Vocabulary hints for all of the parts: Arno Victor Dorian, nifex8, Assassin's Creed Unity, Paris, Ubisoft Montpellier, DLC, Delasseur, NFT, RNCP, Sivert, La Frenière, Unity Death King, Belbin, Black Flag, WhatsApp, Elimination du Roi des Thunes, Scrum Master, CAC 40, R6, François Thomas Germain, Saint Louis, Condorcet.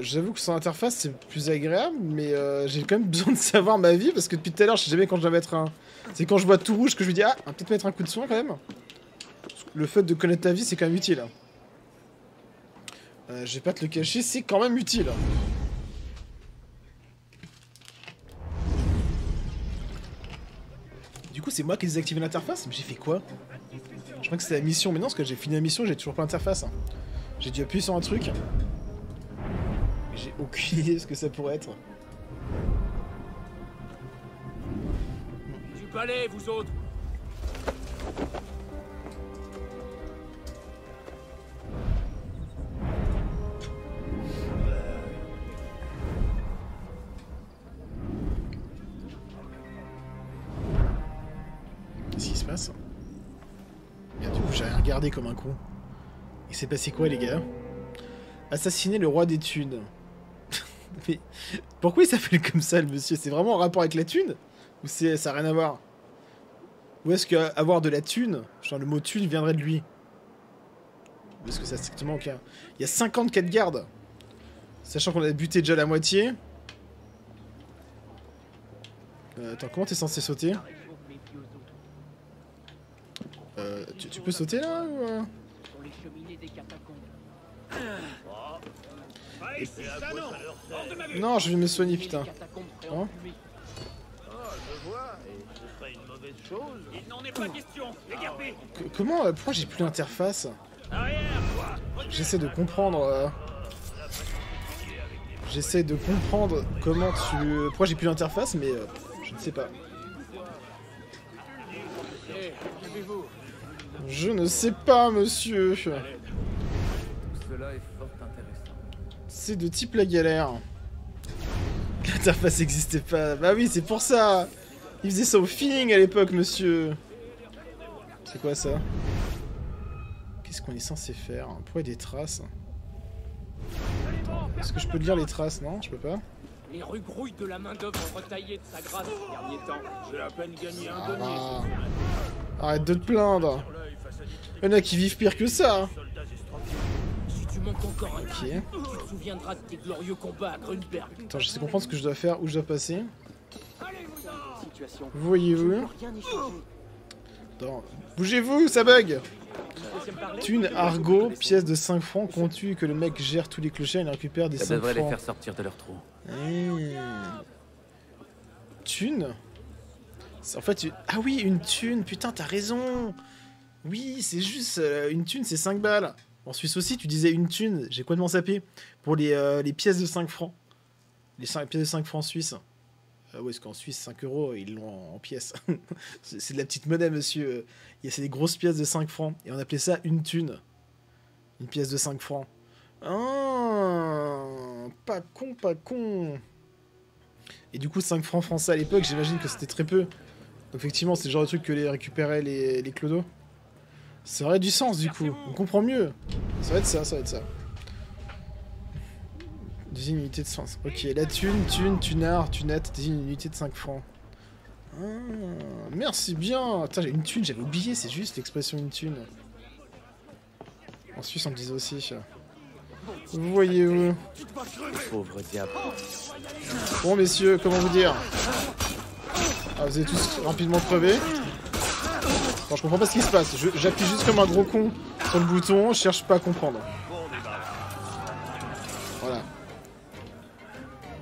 J'avoue que sans interface c'est plus agréable, mais j'ai quand même besoin de savoir ma vie parce que depuis tout à l'heure je sais jamais quand je dois mettre un... C'est quand je vois tout rouge que je me dis ah, on va peut-être mettre un coup de soin quand même. Le fait de connaître ta vie c'est quand même utile. Je vais pas te le cacher, c'est quand même utile. Du coup c'est moi qui ai désactivé l'interface, mais j'ai fait quoi? Je crois que c'est la mission, mais non parce que j'ai fini la mission, j'ai toujours pas l'interface. J'ai dû appuyer sur un truc. J'ai aucune idée de ce que ça pourrait être. Du palais, vous autres. Qu'est-ce qui se passe? Bien, du coup, j'ai rien regardé comme un con. Il s'est passé quoi, les gars? Assassiner le roi des thunes. Mais pourquoi il s'appelle comme ça le monsieur? C'est vraiment en rapport avec la thune? Ou ça n'a rien à voir? Ou est-ce qu'avoir de la thune, genre le mot thune viendrait de lui? Ou est-ce que ça strictement au cas? Il y a 54 gardes. Sachant qu'on a buté déjà la moitié. Attends, comment t'es censé sauter? Tu peux sauter là ou... Et... Non, je vais me soigner, putain. Hein? Comment? Pourquoi j'ai plus l'interface? J'essaie de comprendre. J'essaie de comprendre comment tu. Pourquoi j'ai plus l'interface, mais je ne sais pas. Je ne sais pas, monsieur. C'est de type la galère. L'interface n'existait pas. Bah oui, c'est pour ça. Il faisait ça au feeling à l'époque, monsieur. C'est quoi ça? Qu'est-ce qu'on est censé faire? Pourquoi il y a des traces? Est-ce que je peux lire les traces? Non, je peux pas. Les rues grouillent de la main d'œuvre retaillée de sa grâce ces derniers temps. J'ai à peine gagné un denier. Arrête de te plaindre. Il y en a qui vivent pire que ça. Okay. Attends, j'essaie de comprendre ce que je dois faire, où je dois passer. Voyez-vous. Attends, bougez-vous, ça bug. Thune, argot, pièce de 5 francs, compte-tu que le mec gère tous les clochards, il récupère des 5 francs. Ça devrait les faire sortir de leur trou. Thune. En fait, ah oui, une thune, putain, t'as raison. Oui, c'est juste, une thune, c'est 5 balles. En Suisse aussi, tu disais une thune, j'ai complètement sapé, pour les pièces de 5 francs. Les pièces de 5 francs suisses. Ouais, parce qu'en Suisse, 5 euros, ils l'ont en pièces. C'est de la petite monnaie, monsieur. C'est des grosses pièces de 5 francs. Et on appelait ça une thune. Une pièce de 5 francs. Ah, pas con, pas con. Et du coup, 5 francs français à l'époque, j'imagine que c'était très peu. Donc, effectivement, c'est le genre de truc que les récupéraient les clodos. Ça aurait du sens du coup, on comprend mieux. Ça va être ça, ça va être ça. Des unités de sens. Ok, la thune, tunard, tunette, des unités de 5 francs. Ah, merci bien. Putain, j'ai une thune, j'avais oublié, c'est juste l'expression une thune. En Suisse, on le disait aussi. Voyez-vous. Pauvre diable. Bon, messieurs, comment vous dire? Ah, vous avez tous rapidement crevé. Attends, je comprends pas ce qui se passe, j'appuie juste comme un gros con sur le bouton, je cherche pas à comprendre. Voilà.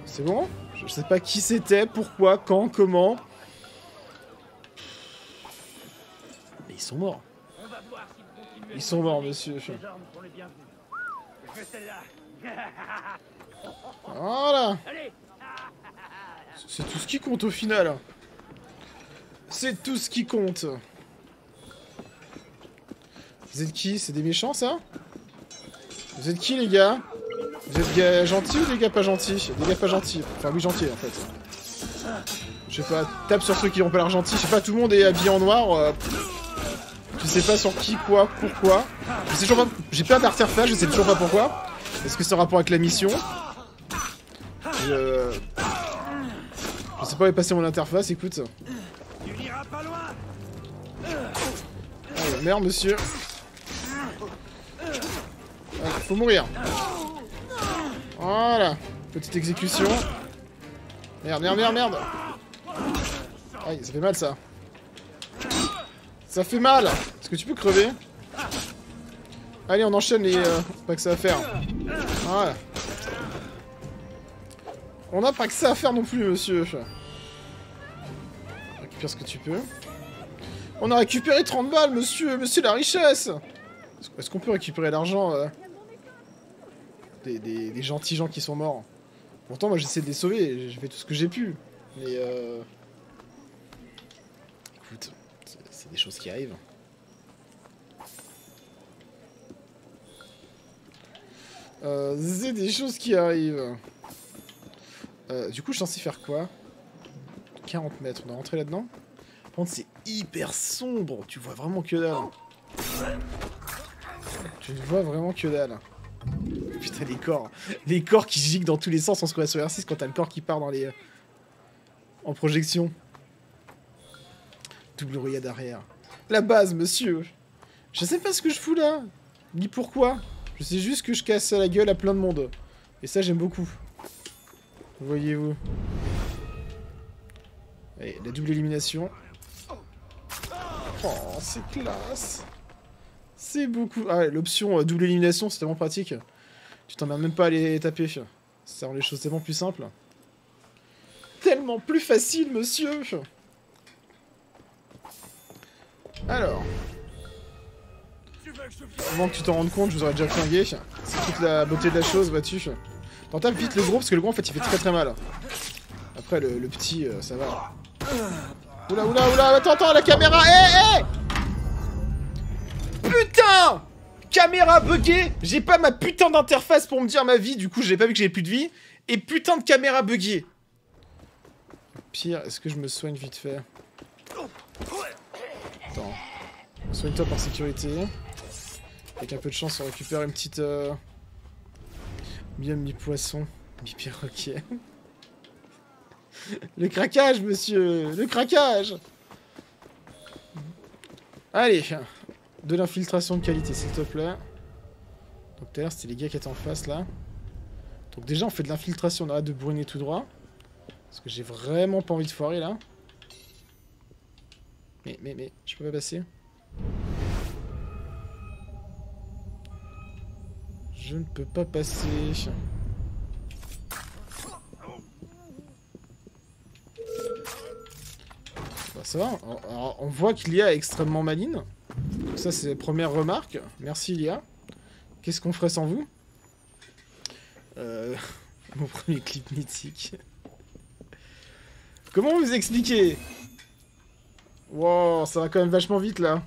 C'est bon? Je sais pas qui c'était, pourquoi, quand, comment. Mais ils sont morts. Ils sont morts, monsieur. Voilà. C'est tout ce qui compte au final. C'est tout ce qui compte. Vous êtes qui? C'est des méchants, ça? Vous êtes qui, les gars? Vous êtes gentils ou des gars pas gentils? Des gars pas gentils. Enfin, oui, gentils, en fait. Je sais pas, tape sur ceux qui n'ont pas l'air gentils. Je sais pas, tout le monde est habillé en noir. Je sais pas sur qui, quoi, pourquoi. Je sais toujours pas... J'ai pas d'interface, je sais toujours pas pourquoi. Est-ce que c'est en rapport avec la mission? Je sais pas où est passée mon interface, écoute. Oh, la merde, monsieur. Faut mourir. Voilà. Petite exécution. Merde, merde, merde, merde. Aïe, ça fait mal ça. Ça fait mal. Est-ce que tu peux crever? Allez, on enchaîne les... pas que ça à faire. Voilà. On n'a pas que ça à faire non plus, monsieur. Récupère ce que tu peux. On a récupéré 30 balles, monsieur. Monsieur, la richesse. Est-ce qu'on peut récupérer l'argent des gentils gens qui sont morts? Pourtant, moi, j'essaie de les sauver. J'ai fait tout ce que j'ai pu. Mais... Écoute, c'est des choses qui arrivent. C'est des choses qui arrivent. Du coup, je suis censé faire quoi? 40 mètres, on est rentré là-dedans? Par contre, c'est hyper sombre, tu vois vraiment que dalle. Tu ne vois vraiment que dalle. Putain, les corps. Les corps qui giguent dans tous les sens, on se croit sur R6 quand t'as le corps qui part dans les... en projection. Double royade arrière. La base, monsieur. Je sais pas ce que je fous là, ni pourquoi. Je sais juste que je casse la gueule à plein de monde. Et ça, j'aime beaucoup. Voyez-vous. Allez, la double élimination. Oh, c'est classe. C'est beaucoup. Ah, l'option double élimination, c'est tellement pratique. Tu t'emmerdes même pas à les taper. Ça rend les choses tellement plus simples. Tellement plus facile, monsieur. Alors. Avant que tu t'en rendes compte, je vous aurais déjà flingué. C'est toute la beauté de la chose, vois-tu. T'entapes vite le gros, parce que le gros, en fait, il fait très très mal. Après, le petit, ça va. Oula, oula, oula, attends, attends, la caméra, hé, hé. Putain. Caméra buggée. J'ai pas ma putain d'interface pour me dire ma vie, du coup, j'ai pas vu que j'avais plus de vie. Et putain de caméra buggée. Pire, est-ce que je me soigne vite fait? Attends. Soigne-toi par sécurité. Avec un peu de chance, on récupère une petite... mi-homme, mi-poisson, mi-perroquet. Le craquage, monsieur. Le craquage. Allez. De l'infiltration de qualité, s'il te plaît. Donc tout à l'heure, c'était les gars qui étaient en face, là. Donc déjà, on fait de l'infiltration. On arrête de bourriner tout droit. Parce que j'ai vraiment pas envie de foirer, là. Mais, je peux pas passer. Je ne peux pas passer. Bah, ça va. Alors, on voit que l'IA est extrêmement maligne. Donc ça, c'est la première remarque. Merci, l'IA. Qu'est-ce qu'on ferait sans vous? Mon premier clip mythique. Comment vous expliquer? Wow, ça va quand même vachement vite, là.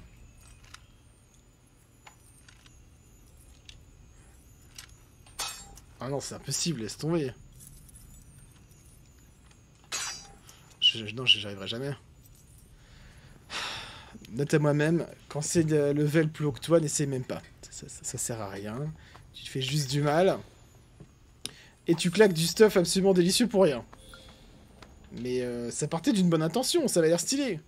Ah non, c'est impossible, laisse tomber. Non, j'y arriverai jamais. Note à moi-même, quand c'est de level plus haut que toi, n'essaie même pas. Ça sert à rien. Tu te fais juste du mal. Et tu claques du stuff absolument délicieux pour rien. Mais ça partait d'une bonne intention, ça avait l'air stylé.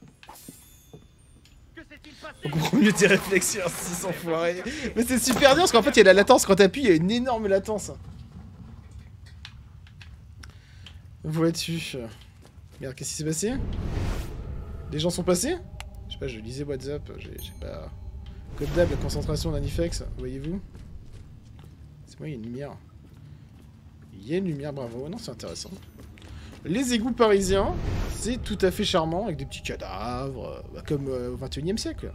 On comprend mieux tes réflexions, ces enfoirés. Mais c'est super dur parce qu'en fait, il y a de la latence. Quand t'appuies, il y a une énorme latence. Vois-tu? Merde, qu'est-ce qui s'est passé? Des gens sont passés? Je sais pas, je lisais WhatsApp, j'ai pas... Code d'hab, la concentration d'un nifex, voyez-vous? C'est moi, il y a une lumière. Il y a une lumière, bravo. Non, c'est intéressant. Les égouts parisiens, c'est tout à fait charmant, avec des petits cadavres, comme au 21e siècle.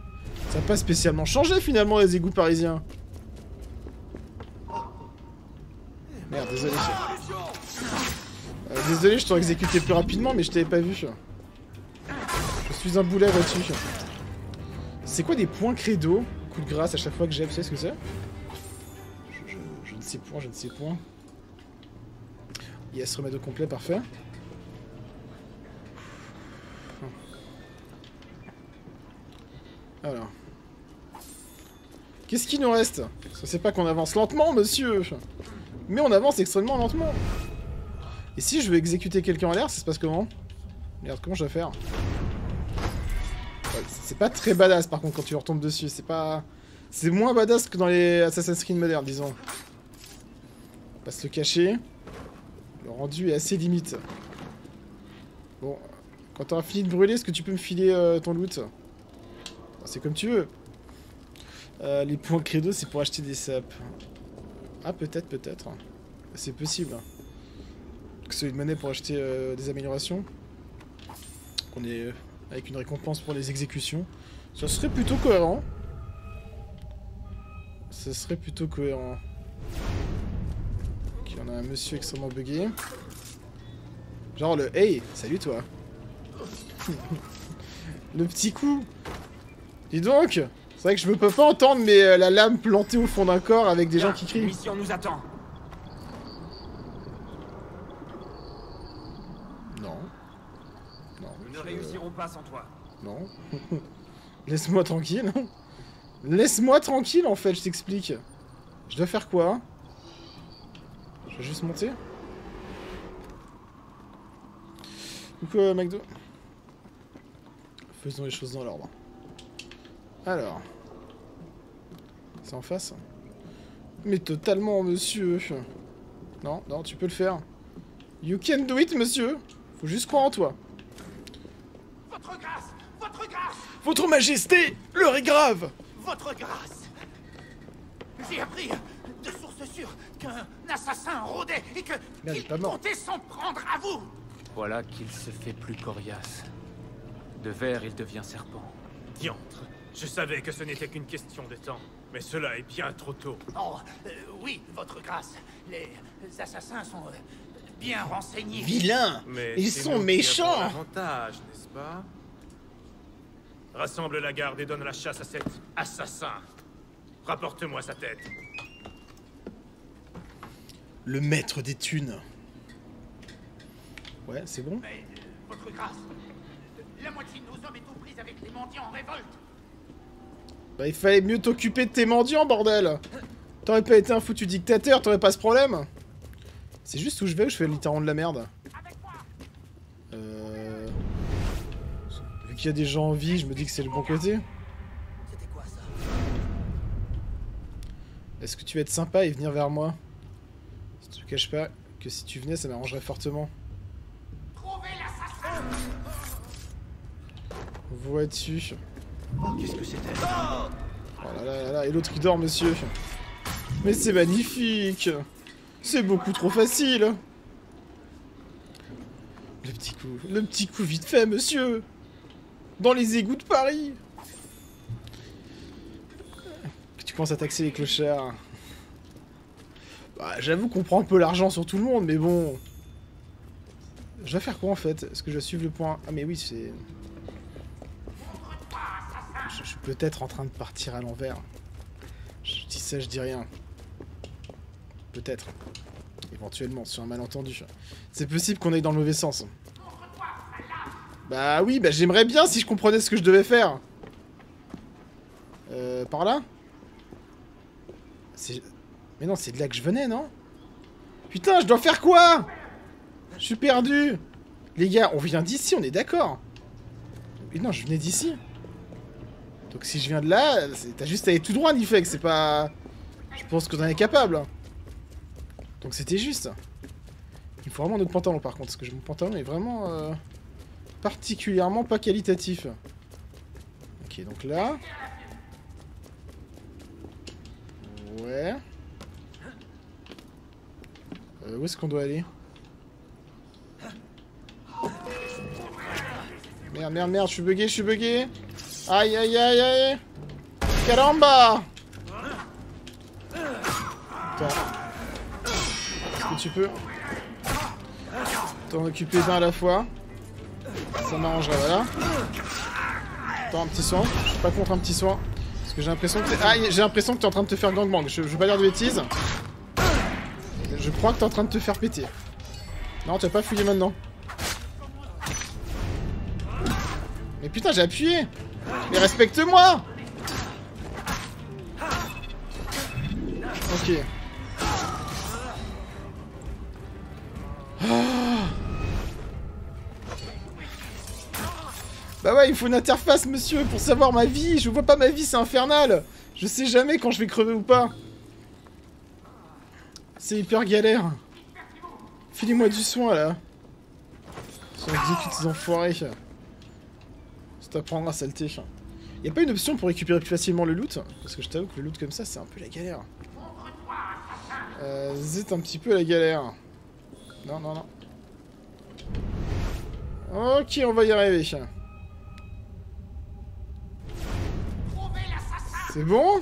Ça n'a pas spécialement changé, finalement, les égouts parisiens. Merde, désolé. Désolé, je t'aurais exécuté plus rapidement, mais je t'avais pas vu. Je suis un boulet là-dessus. C'est quoi des points credo? Coup de grâce à chaque fois que j'ai... Tu sais ce que c'est? Je ne sais point, je ne sais point. Il y a ce remède au complet, parfait. Alors. Qu'est-ce qu'il nous reste? Parce que c'est pas qu'on avance lentement, monsieur. Mais on avance extrêmement lentement. Et si je veux exécuter quelqu'un en l'air, ça se passe comment? Merde, comment je vais faire? Ouais, c'est pas très badass par contre quand tu leur tombes dessus. C'est pas... C'est moins badass que dans les Assassin's Creed modernes, disons. On va se le cacher. Le rendu est assez limite. Bon, quand t'auras fini de brûler, est-ce que tu peux me filer ton loot? C'est comme tu veux. Les points credo, c'est pour acheter des sapes. Ah, peut-être, peut-être. C'est possible. C'est une monnaie pour acheter des améliorations. On est avec une récompense pour les exécutions. Ça serait plutôt cohérent. Ça serait plutôt cohérent. Ok, on a un monsieur extrêmement buggé. Genre le hey, salut toi. Le petit coup. Dis donc, c'est vrai que je me peux pas entendre, mais la lame plantée au fond d'un corps avec des gens qui crient. Mission nous attend. Non. Non. Nous ne réussirons pas sans toi. Non. Laisse-moi tranquille. Laisse-moi tranquille en fait, je t'explique. Je dois faire quoi? Je vais juste monter. Coucou McDo. Faisons les choses dans l'ordre. Alors. C'est en face. Mais totalement monsieur. Non, non, tu peux le faire. You can do it monsieur. Faut juste croire en toi. Votre grâce! Votre grâce! Votre majesté! L'heure est grave! Votre grâce! J'ai appris de sources sûres qu'un assassin rôdait et que... il comptait s'en prendre à vous! Voilà qu'il se fait plus coriace. De verre, il devient serpent. Diantre, je savais que ce n'était qu'une question de temps, mais cela est bien trop tôt. Oh, oui, votre grâce. Les assassins sont bien renseignés. Vilains, mais ils sont méchants. Avantage, n'est-ce pas? Rassemble la garde et donne la chasse à cet assassin. Rapporte-moi sa tête. Le maître des thunes. Ouais, c'est bon. Mais, votre grâce, la moitié de nos hommes est aux prises avec les mendiants en révolte. Bah, il fallait mieux t'occuper de tes mendiants, bordel. T'aurais pas été un foutu dictateur, t'aurais pas ce problème. C'est juste où je vais ou je fais le littéralement de la merde. Vu qu'il y a des gens en vie, je me dis que c'est le bon côté. C'était quoi ça? Est-ce que tu vas être sympa et venir vers moi? Si tu te caches pas que si tu venais, ça m'arrangerait fortement. Vois-tu? Qu'est-ce que c'était? Oh là là là là, et l'autre qui dort, monsieur. Mais c'est magnifique! C'est beaucoup trop facile! Le petit coup vite fait, monsieur! Dans les égouts de Paris! Tu commences à taxer les clochards. Bah, j'avoue qu'on prend un peu l'argent sur tout le monde, mais bon... Je vais faire quoi en fait? Est-ce que je vais suivre le point? Ah mais oui, c'est... Je suis peut-être en train de partir à l'envers. Je dis ça, je dis rien. Peut-être. Éventuellement, sur un malentendu. C'est possible qu'on aille dans le mauvais sens. Bah oui, bah j'aimerais bien si je comprenais ce que je devais faire. Par là? Mais non, c'est de là que je venais, non? Putain, je dois faire quoi? Je suis perdu! Les gars, on vient d'ici, on est d'accord? Mais non, je venais d'ici. Donc si je viens de là, t'as juste à aller tout droit, nifex, c'est pas... Je pense que t'en es capable. Donc c'était juste. Il faut vraiment notre pantalon par contre, parce que mon pantalon est vraiment... particulièrement pas qualitatif. Ok, donc là... Ouais... où est-ce qu'on doit aller? Merde, merde, merde, je suis bugué, je suis bugué. Aïe, aïe, aïe, aïe. Caramba. Attends. Est-ce que tu peux t'en occuper d'un à la fois? Ça m'arrangerait, voilà. Attends, un petit soin. Je suis pas contre un petit soin. Parce que j'ai l'impression que t'es... Aïe, j'ai l'impression que t'es en train de te faire gangbang. Je veux pas dire de bêtises. Je crois que t'es en train de te faire péter. Non, tu vas pas fouiller maintenant. Mais putain, j'ai appuyé! Mais respecte-moi! Ok. Ah. Bah ouais, il faut une interface, monsieur, pour savoir ma vie. Je vois pas ma vie, c'est infernal. Je sais jamais quand je vais crever ou pas. C'est hyper galère. Filez-moi du soin là. Sans exécuter ces enfoirés. Ça t'apprendra à saleté. Y'a pas une option pour récupérer plus facilement le loot? Parce que je t'avoue que le loot comme ça, c'est un peu la galère. C'est un petit peu la galère. Non, non, non. Ok, on va y arriver. C'est bon?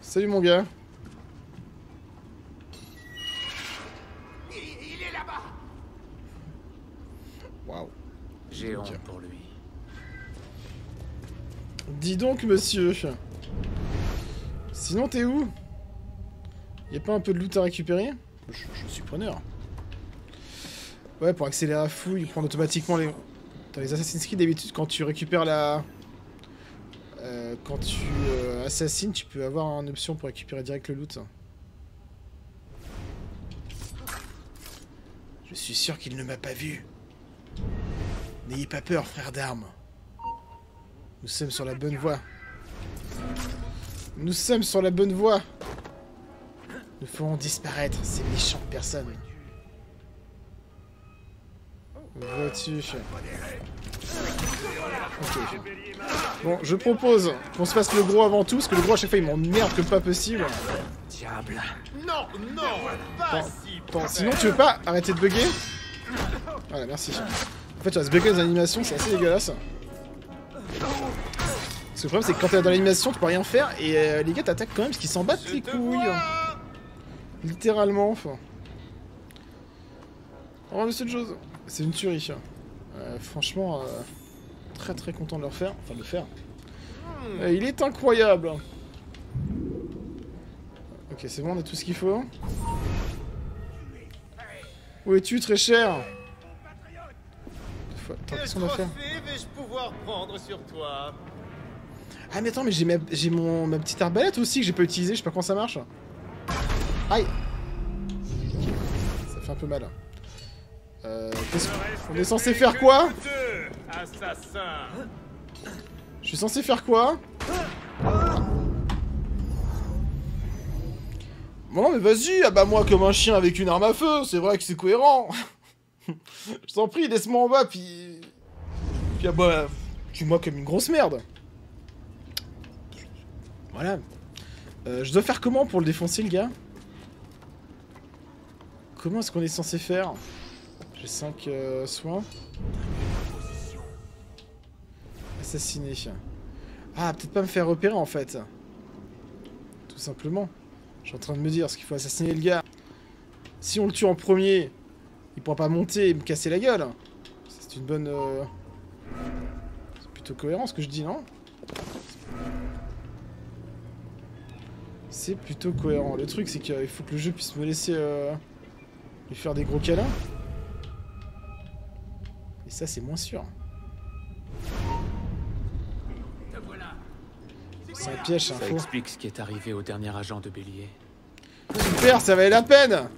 Salut mon gars. Il est là-bas. Waouh. J'ai honte pour lui. Dis donc monsieur. Sinon t'es où? Y'a pas un peu de loot à récupérer? Je suis preneur. Ouais, pour accélérer la fouille, prendre automatiquement les... Dans les Assassin's Creed d'habitude, quand tu récupères la... quand tu assassines, tu peux avoir une option pour récupérer direct le loot. Je suis sûr qu'il ne m'a pas vu. N'ayez pas peur, frère d'armes. Nous sommes sur la bonne voie. Nous sommes sur la bonne voie. Nous ferons disparaître ces méchantes personnes. Vois-tu? Ok. Bon, je propose qu'on se fasse le gros avant tout, parce que le gros à chaque fois il m'emmerde comme pas possible. Diable. Non, non. Attends, sinon tu veux pas arrêter de bugger? Voilà, merci. En fait, tu vas se bugger dans les animations, c'est assez dégueulasse. Parce que le problème, c'est que quand t'es dans l'animation, tu peux rien faire, et les gars t'attaquent quand même, parce qu'ils s'en battent les couilles. Littéralement, enfin. Au revoir, monsieur Jose. C'est une tuerie. Franchement, très très content de le refaire. Enfin, de le faire. Il est incroyable. Ok, c'est bon, on a tout ce qu'il faut. Où es-tu, très cher? Attends, qu'est-ce qu'on va faire? Ah, mais attends, mais j'ai ma petite arbalète aussi que j'ai pas utilisée, je sais pas comment ça marche. Aïe! Ça fait un peu mal. On est censé faire quoi? Je suis censé faire quoi? Bon, mais vas-y, ah bah moi comme un chien avec une arme à feu, c'est vrai que c'est cohérent. Je t'en prie, laisse-moi en bas, puis... Puis ah bah... Tue-moi comme une grosse merde. Voilà. Je dois faire comment pour le défoncer, le gars? Comment est-ce qu'on est censé faire? J'ai 5 soins. Assassiner. Ah, peut-être pas me faire repérer en fait. Tout simplement. Je suis en train de me dire, ce qu'il faut assassiner le gars. Si on le tue en premier, il pourra pas monter et me casser la gueule. C'est une bonne... C'est plutôt cohérent ce que je dis, non? C'est plutôt cohérent. Le truc, c'est qu'il faut que le jeu puisse me laisser lui faire des gros câlins. Et ça, c'est moins sûr. C'est un piège, c'est un faux. Ça explique ce qui est arrivé au dernier agent de Bélier. Super, ça valait la peine.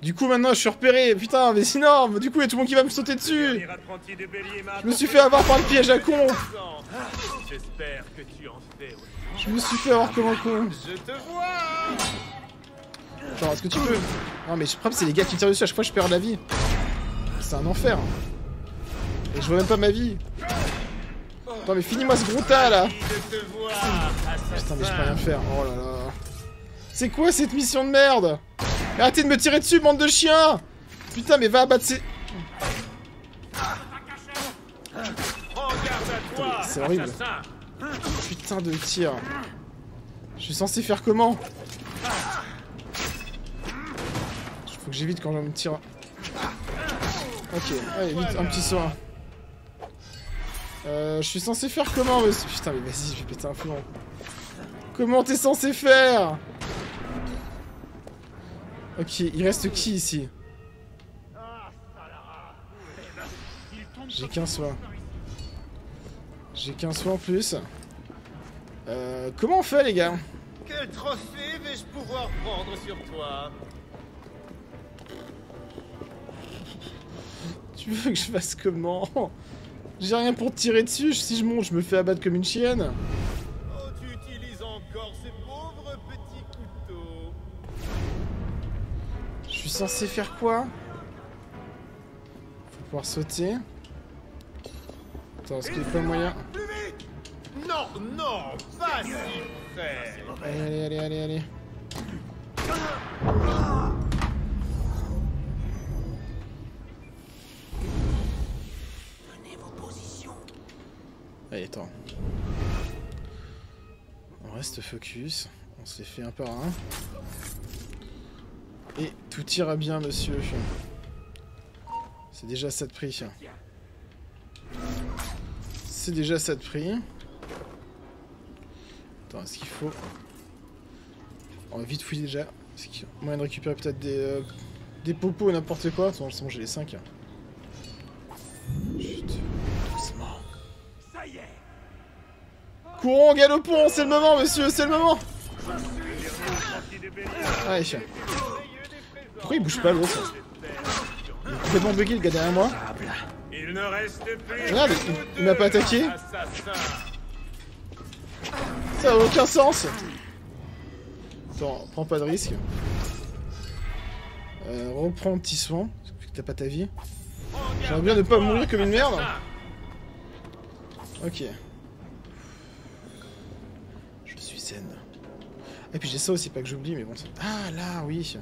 Du coup, maintenant, je suis repéré. Putain, mais sinon, du coup, il y a tout le monde qui va me sauter dessus. Je me suis fait avoir par le piège à con. Je me suis fait avoir comme un con. Genre, est-ce que tu peux... Non, mais le problème, c'est les gars qui tirent dessus. À chaque fois, je perds de la vie. C'est un enfer. Et je vois même pas ma vie. Attends, mais finis-moi ce gros tas là. Putain, mais je peux rien faire. Oh là là. C'est quoi cette mission de merde? Arrêtez de me tirer dessus, bande de chiens. Putain, mais va abattre ces... C'est horrible. Putain de tir. Je suis censé faire comment? Faut que j'évite quand je me tire. Ok, allez, vite, un petit soin. Je suis censé faire comment? Putain, mais vas-y, je vais péter un plomb. Comment t'es censé faire? Ok, il reste qui ici? J'ai qu'un soin. J'ai qu'un soin en plus. Comment on fait, les gars? Quel trophée vais-je pouvoir prendre sur toi? Tu veux que je fasse comment? J'ai rien pour tirer dessus, si je monte, je me fais abattre comme une chienne. Oh, tu utilises encore ces pauvres petits couteaux. Je suis censé faire quoi? Faut pouvoir sauter. Attends, est-ce qu'il n'y a pas moyen? Non, non, pas si près. Allez, allez, allez, allez. Prenez vos positions. Allez, attends. On reste focus. On se les fait un par un. Et tout ira bien, monsieur. C'est déjà ça de prix. C'est déjà ça de prix. Attends, est-ce qu'il faut... On va vite fouiller déjà. Est-ce qu'il y a moyen de récupérer peut-être des popos ou n'importe quoi? Attends, j'ai les 5. Chut, doucement. Ça y est. Courons, galopons, c'est le moment, monsieur, c'est le moment. Allez, tiens. Pourquoi il bouge pas l'autre? Il est complètement bugué, le gars derrière moi. Il ne reste plus. Regarde, il m'a pas attaqué. Ça a aucun sens. Attends, prends pas de risque. Reprends petit soin, parce que t'as pas ta vie. J'aimerais bien ne pas mourir comme une merde. Ok. Je suis zen. Et puis j'ai ça aussi, pas que j'oublie, mais bon. Ah là, oui.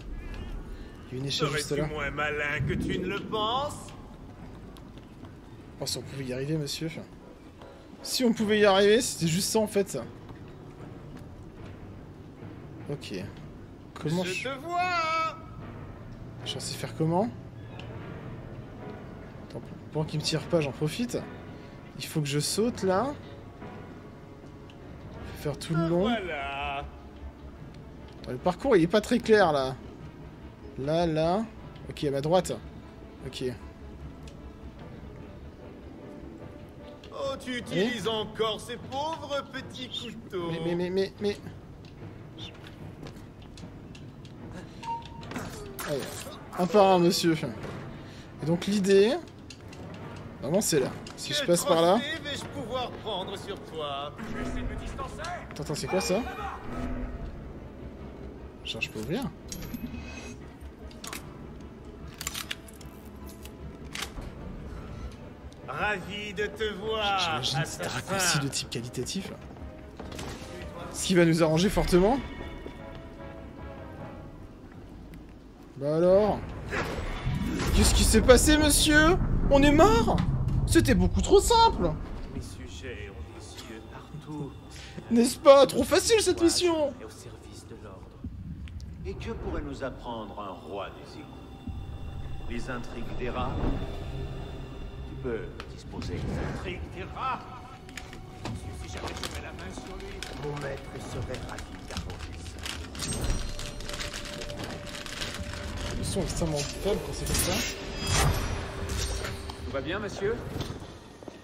Il y a une échelle juste là. Moins malin que tu ne le penses. Oh, si on pouvait y arriver, monsieur. Si on pouvait y arriver, c'était juste ça en fait. Ça. Ok. Comment je te vois. Je suis censé faire comment? Attends, pour qu'il me tire pas, j'en profite. Il faut que je saute là. Faut faire tout le long. Voilà. Attends, le parcours il est pas très clair là. Là, là. Ok, à ma droite. Ok. Oh, tu utilises encore ces pauvres petits couteaux. Mais. Allez, un par un, monsieur. Et donc l'idée... Normalement c'est là. Si je passe par là... Attends, c'est quoi ça? Genre je peux ouvrir? Ravi de te voir. J'imagine que c'est un raccourci de type qualitatif. Ce qui va nous arranger fortement. Bah alors? Qu'est-ce qui s'est passé, monsieur? On est mort? C'était beaucoup trop simple. Mes sujets ont des yeux partout. N'est-ce pas? Trop facile cette mission. Et au service de l'ordre. Et que pourrait nous apprendre un roi des égouts? Les intrigues des rats? Tu peux disposer. Les intrigues des rats? Si jamais tu mets la main sur lui, mon maître serait ravi d'arranger ça. Le son est extrêmement faible quand c'est comme ça. Tout va bien, monsieur?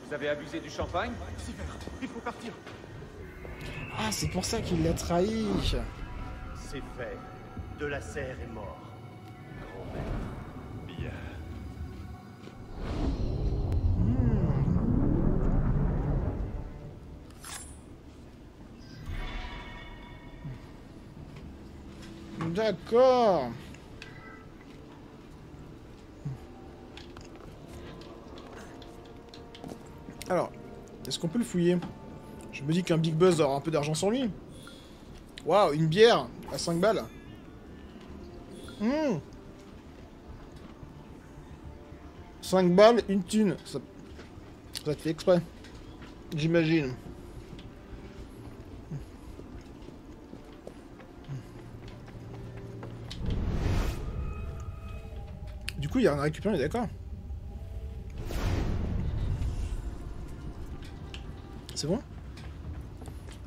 Vous avez abusé du champagne? C'est vert, il faut partir. Ah, c'est pour ça qu'il l'a trahi. C'est fait. De la serre est mort. Grand-mère. Bien. D'accord. Alors, est-ce qu'on peut le fouiller? Je me dis qu'un Big Buzz aura un peu d'argent sur lui. Waouh, une bière à 5 balles. Mmh. 5 balles, une thune. Ça te fait exprès. J'imagine. Du coup, il y a un récupérant, d'accord? C'est bon?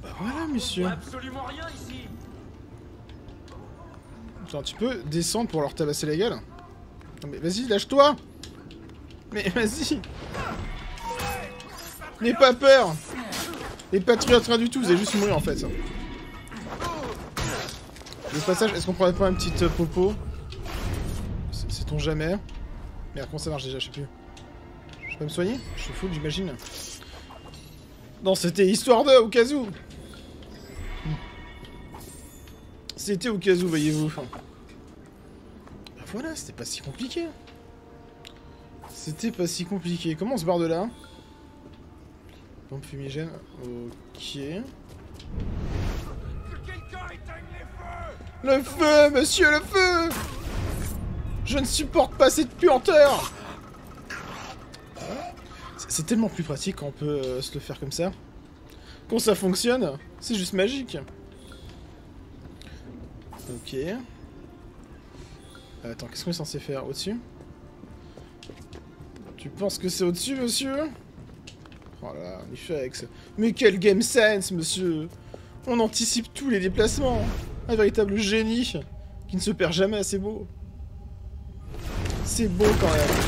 Bah voilà, monsieur. Absolument rien ici. Attends, tu peux descendre pour leur tabasser la gueule? Non mais vas-y, lâche-toi. Mais vas-y. N'aie pas peur. Les patriotes, rien du tout, vous allez juste mourir en fait. Le passage, est-ce qu'on prendrait pas un petit popo? Sait-on jamais? Merde, comment ça marche déjà, je sais plus. Je peux me soigner? Je suis fou, j'imagine. Non, c'était histoire de, au cas où. C'était au cas où, voyez-vous. Voilà, c'était pas si compliqué. C'était pas si compliqué. Comment on se barre de là? Pompe fumigène. Ok. Le feu, monsieur, le feu! Je ne supporte pas cette puanteur! C'est tellement plus pratique quand on peut se le faire comme ça. Quand ça fonctionne, c'est juste magique. Ok. Attends, qu'est-ce qu'on est censé faire au-dessus? Tu penses que c'est au-dessus, monsieur? Oh là, nifex8. Mais quel game sense, monsieur! On anticipe tous les déplacements! Un véritable génie qui ne se perd jamais, c'est beau. C'est beau quand même.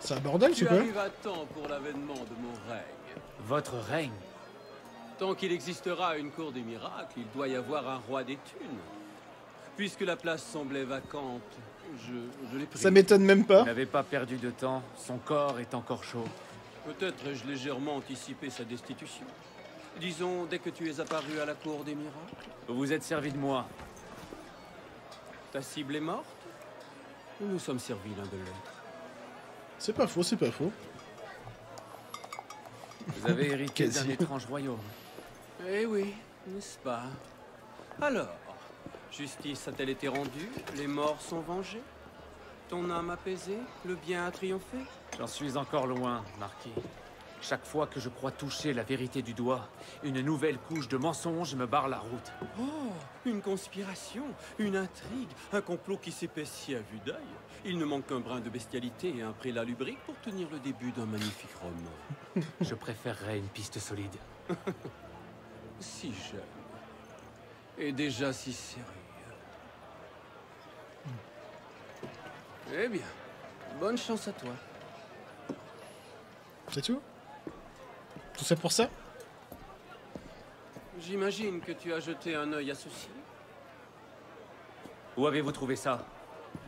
C'est un bordel, tu vois. Tu arrives à temps pour l'avènement de mon règne. Votre règne? Tant qu'il existera une cour des miracles, il doit y avoir un roi des thunes. Puisque la place semblait vacante, je l'ai pris. Ça m'étonne même pas. Il n'avait pas perdu de temps, son corps est encore chaud. Peut-être ai-je légèrement anticipé sa destitution. Disons, dès que tu es apparu à la cour des miracles. Vous vous êtes servi de moi. Ta cible est morte? Nous nous sommes servis l'un de l'autre. C'est pas faux, c'est pas faux. Vous avez hérité d'un étrange royaume. Eh oui, n'est-ce pas? Alors, justice a-t-elle été rendue? Les morts sont vengés? Ton âme apaisée? Le bien a triomphé? J'en suis encore loin, marquis. Chaque fois que je crois toucher la vérité du doigt, une nouvelle couche de mensonges me barre la route. Oh, une conspiration, une intrigue, un complot qui s'épaissit à vue d'œil. Il ne manque qu'un brin de bestialité et un prélat lubrique pour tenir le début d'un magnifique roman. Je préférerais une piste solide. Si jeune. Et déjà si sérieux. Eh bien, bonne chance à toi. C'est tout? Tout ça pour ça? J'imagine que tu as jeté un œil à ceci. Où avez-vous trouvé ça?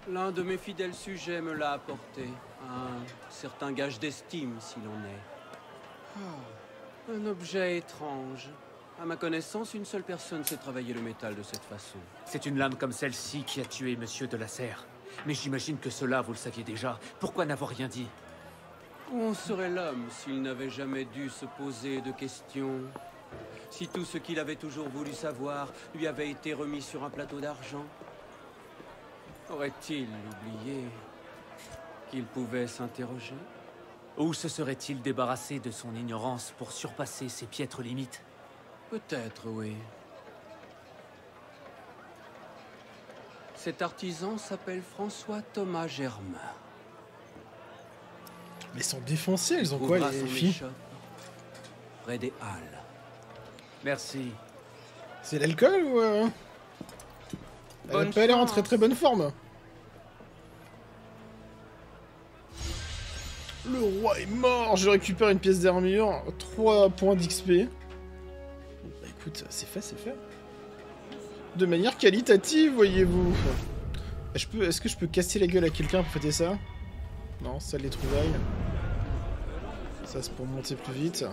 L'un de mes fidèles sujets me l'a apporté. Un certain gage d'estime, si l'on est. Oh, un objet étrange. À ma connaissance, une seule personne sait travailler le métal de cette façon. C'est une lame comme celle-ci qui a tué Monsieur de la Serre. Mais j'imagine que cela, vous le saviez déjà. Pourquoi n'avoir rien dit? Où en serait l'homme s'il n'avait jamais dû se poser de questions? Si tout ce qu'il avait toujours voulu savoir lui avait été remis sur un plateau d'argent? Aurait-il oublié qu'il pouvait s'interroger? Ou se serait-il débarrassé de son ignorance pour surpasser ses piètres limites? Peut-être, oui. Cet artisan s'appelle François Thomas Germain. Mais sont défoncés, elles ont quoi les filles? Près des halles. Merci. C'est l'alcool ou elle n'a pas l'air en très très bonne forme. Le roi est mort. Je récupère une pièce d'armure, 3 points d'XP. Bah écoute, c'est fait, c'est fait. De manière qualitative, voyez-vous. Est-ce que je peux casser la gueule à quelqu'un pour fêter ça? Non, ça les trouvailles. Ça c'est pour monter plus vite.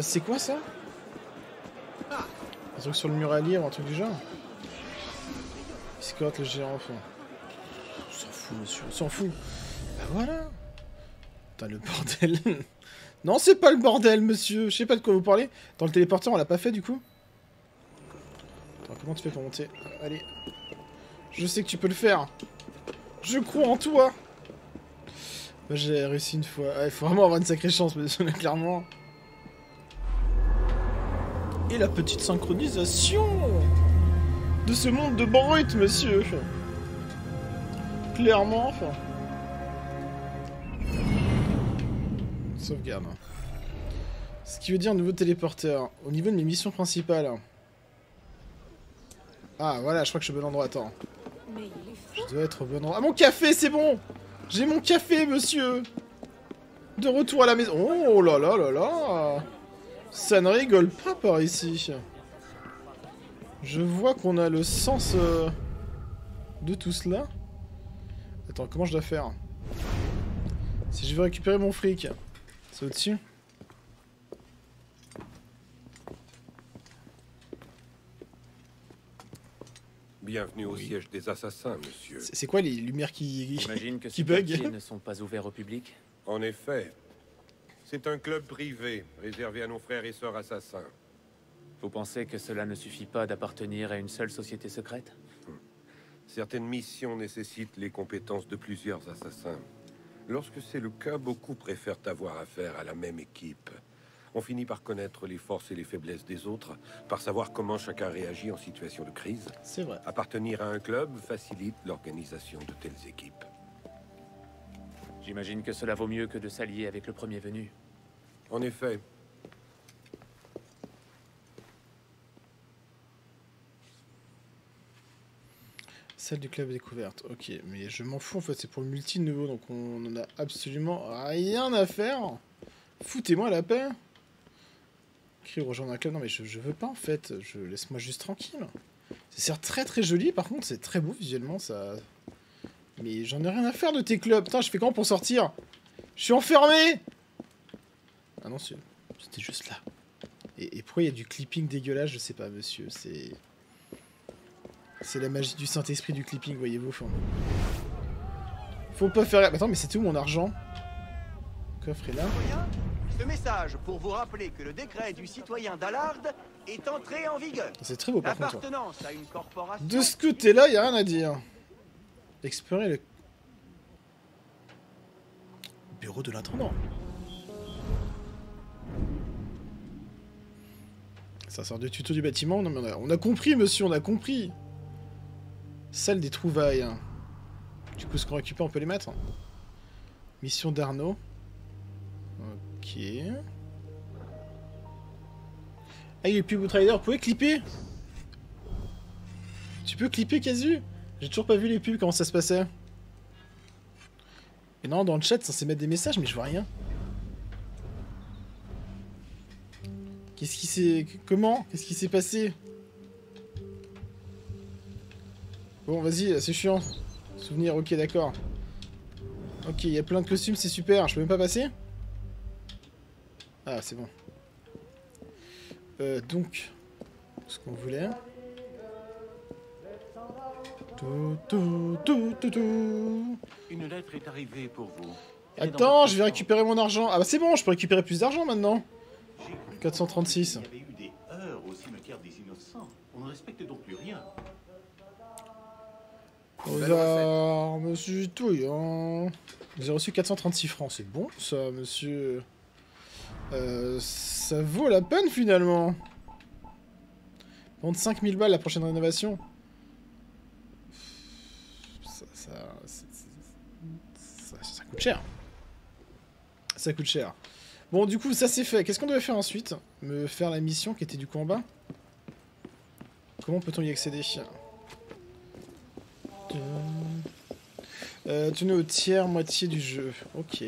C'est quoi ça? Un truc sur le mur à lire ou un truc du genre? Piscote le géant enfant. On s'en fout monsieur, on s'en fout. Bah voilà. Putain le bordel. Non c'est pas le bordel monsieur, je sais pas de quoi vous parlez. Dans le téléporteur on l'a pas fait du coup? Attends, comment tu fais pour monter? Allez. Je sais que tu peux le faire. Je crois en toi. Moi j'ai réussi une fois. Il faut vraiment avoir une sacrée chance, mais clairement. Et la petite synchronisation de ce monde de brut, monsieur. Clairement. Sauvegarde. Ce qui veut dire nouveau téléporteur. Au niveau de mes missions principales. Ah voilà, je crois que je suis au bon endroit, attends. Je dois être au bon endroit. Ah mon café, c'est bon. J'ai mon café, monsieur. De retour à la maison. Oh là là là là. Ça ne rigole pas par ici. Je vois qu'on a le sens de tout cela. Attends, comment je dois faire? Si je veux récupérer mon fric, c'est au-dessus. Bienvenue au siège des assassins, monsieur. C'est quoi les lumières qui bug? J'imagine que ne sont pas ouverts au public. En effet. C'est un club privé, réservé à nos frères et sœurs assassins. Vous pensez que cela ne suffit pas d'appartenir à une seule société secrète? Certaines missions nécessitent les compétences de plusieurs assassins. Lorsque c'est le cas, beaucoup préfèrent avoir affaire à la même équipe. On finit par connaître les forces et les faiblesses des autres, par savoir comment chacun réagit en situation de crise. C'est vrai. Appartenir à un club facilite l'organisation de telles équipes. J'imagine que cela vaut mieux que de s'allier avec le premier venu. En effet. Celle du club découverte, ok, mais je m'en fous en fait, c'est pour le multi-niveau, donc on en a absolument rien à faire. Foutez-moi la paix. Crie rejoindre un club, non mais je veux pas en fait, laisse-moi juste tranquille. C'est très très joli, par contre c'est très beau visuellement ça... Mais j'en ai rien à faire de tes clubs, putain je fais comment pour sortir? Je suis enfermé. Ah non, c'était juste là. Et pourquoi il y a du clipping dégueulasse, je sais pas monsieur, c'est... C'est la magie du Saint-Esprit du clipping, voyez-vous. Faut pas faire... Attends, mais c'était où mon argent? Le coffre est là. Ce message pour vous rappeler que le décret du citoyen d'Allard est entré en vigueur. C'est très beau par contre. À une corporation... De ce côté-là, y a rien à dire. Explorer le... Bureau de l'intendant. Ça sort du tuto du bâtiment. Non mais on a compris monsieur, on a compris. Salle des trouvailles. Du coup, ce qu'on récupère, on peut les mettre. Mission d'Arnaud. Ok. Ah, il est plus Bootrider. Vous pouvez clipper? Tu peux clipper, Casu? J'ai toujours pas vu les pubs, comment ça se passait. Et non, dans le chat, c'est censé mettre des messages, mais je vois rien. Qu'est-ce qui s'est... Comment? Qu'est-ce qui s'est passé? Bon, vas-y, c'est chiant. Souvenir, ok, d'accord. Ok, il y a plein de costumes, c'est super. Je peux même pas passer? Ah, c'est bon. Donc, ce qu'on voulait. Une lettre est arrivée pour vous. Attends, je vais récupérer mon argent. Ah, bah c'est bon, je peux récupérer plus d'argent maintenant. 436. Il y avait eu des heurts au cimetière des innocents. On ne respecte donc plus rien. Regarde, monsieur Touillant. Vous avez reçu 436 francs, c'est bon ça, monsieur. Ça vaut la peine finalement. Vendre 5000 balles la prochaine rénovation. Ça coûte cher. Ça coûte cher. Bon, du coup, ça c'est fait. Qu'est-ce qu'on devait faire ensuite? Me faire la mission qui était du coup en bas. Comment peut-on y accéder? Tu es au tiers, moitié du jeu. Ok.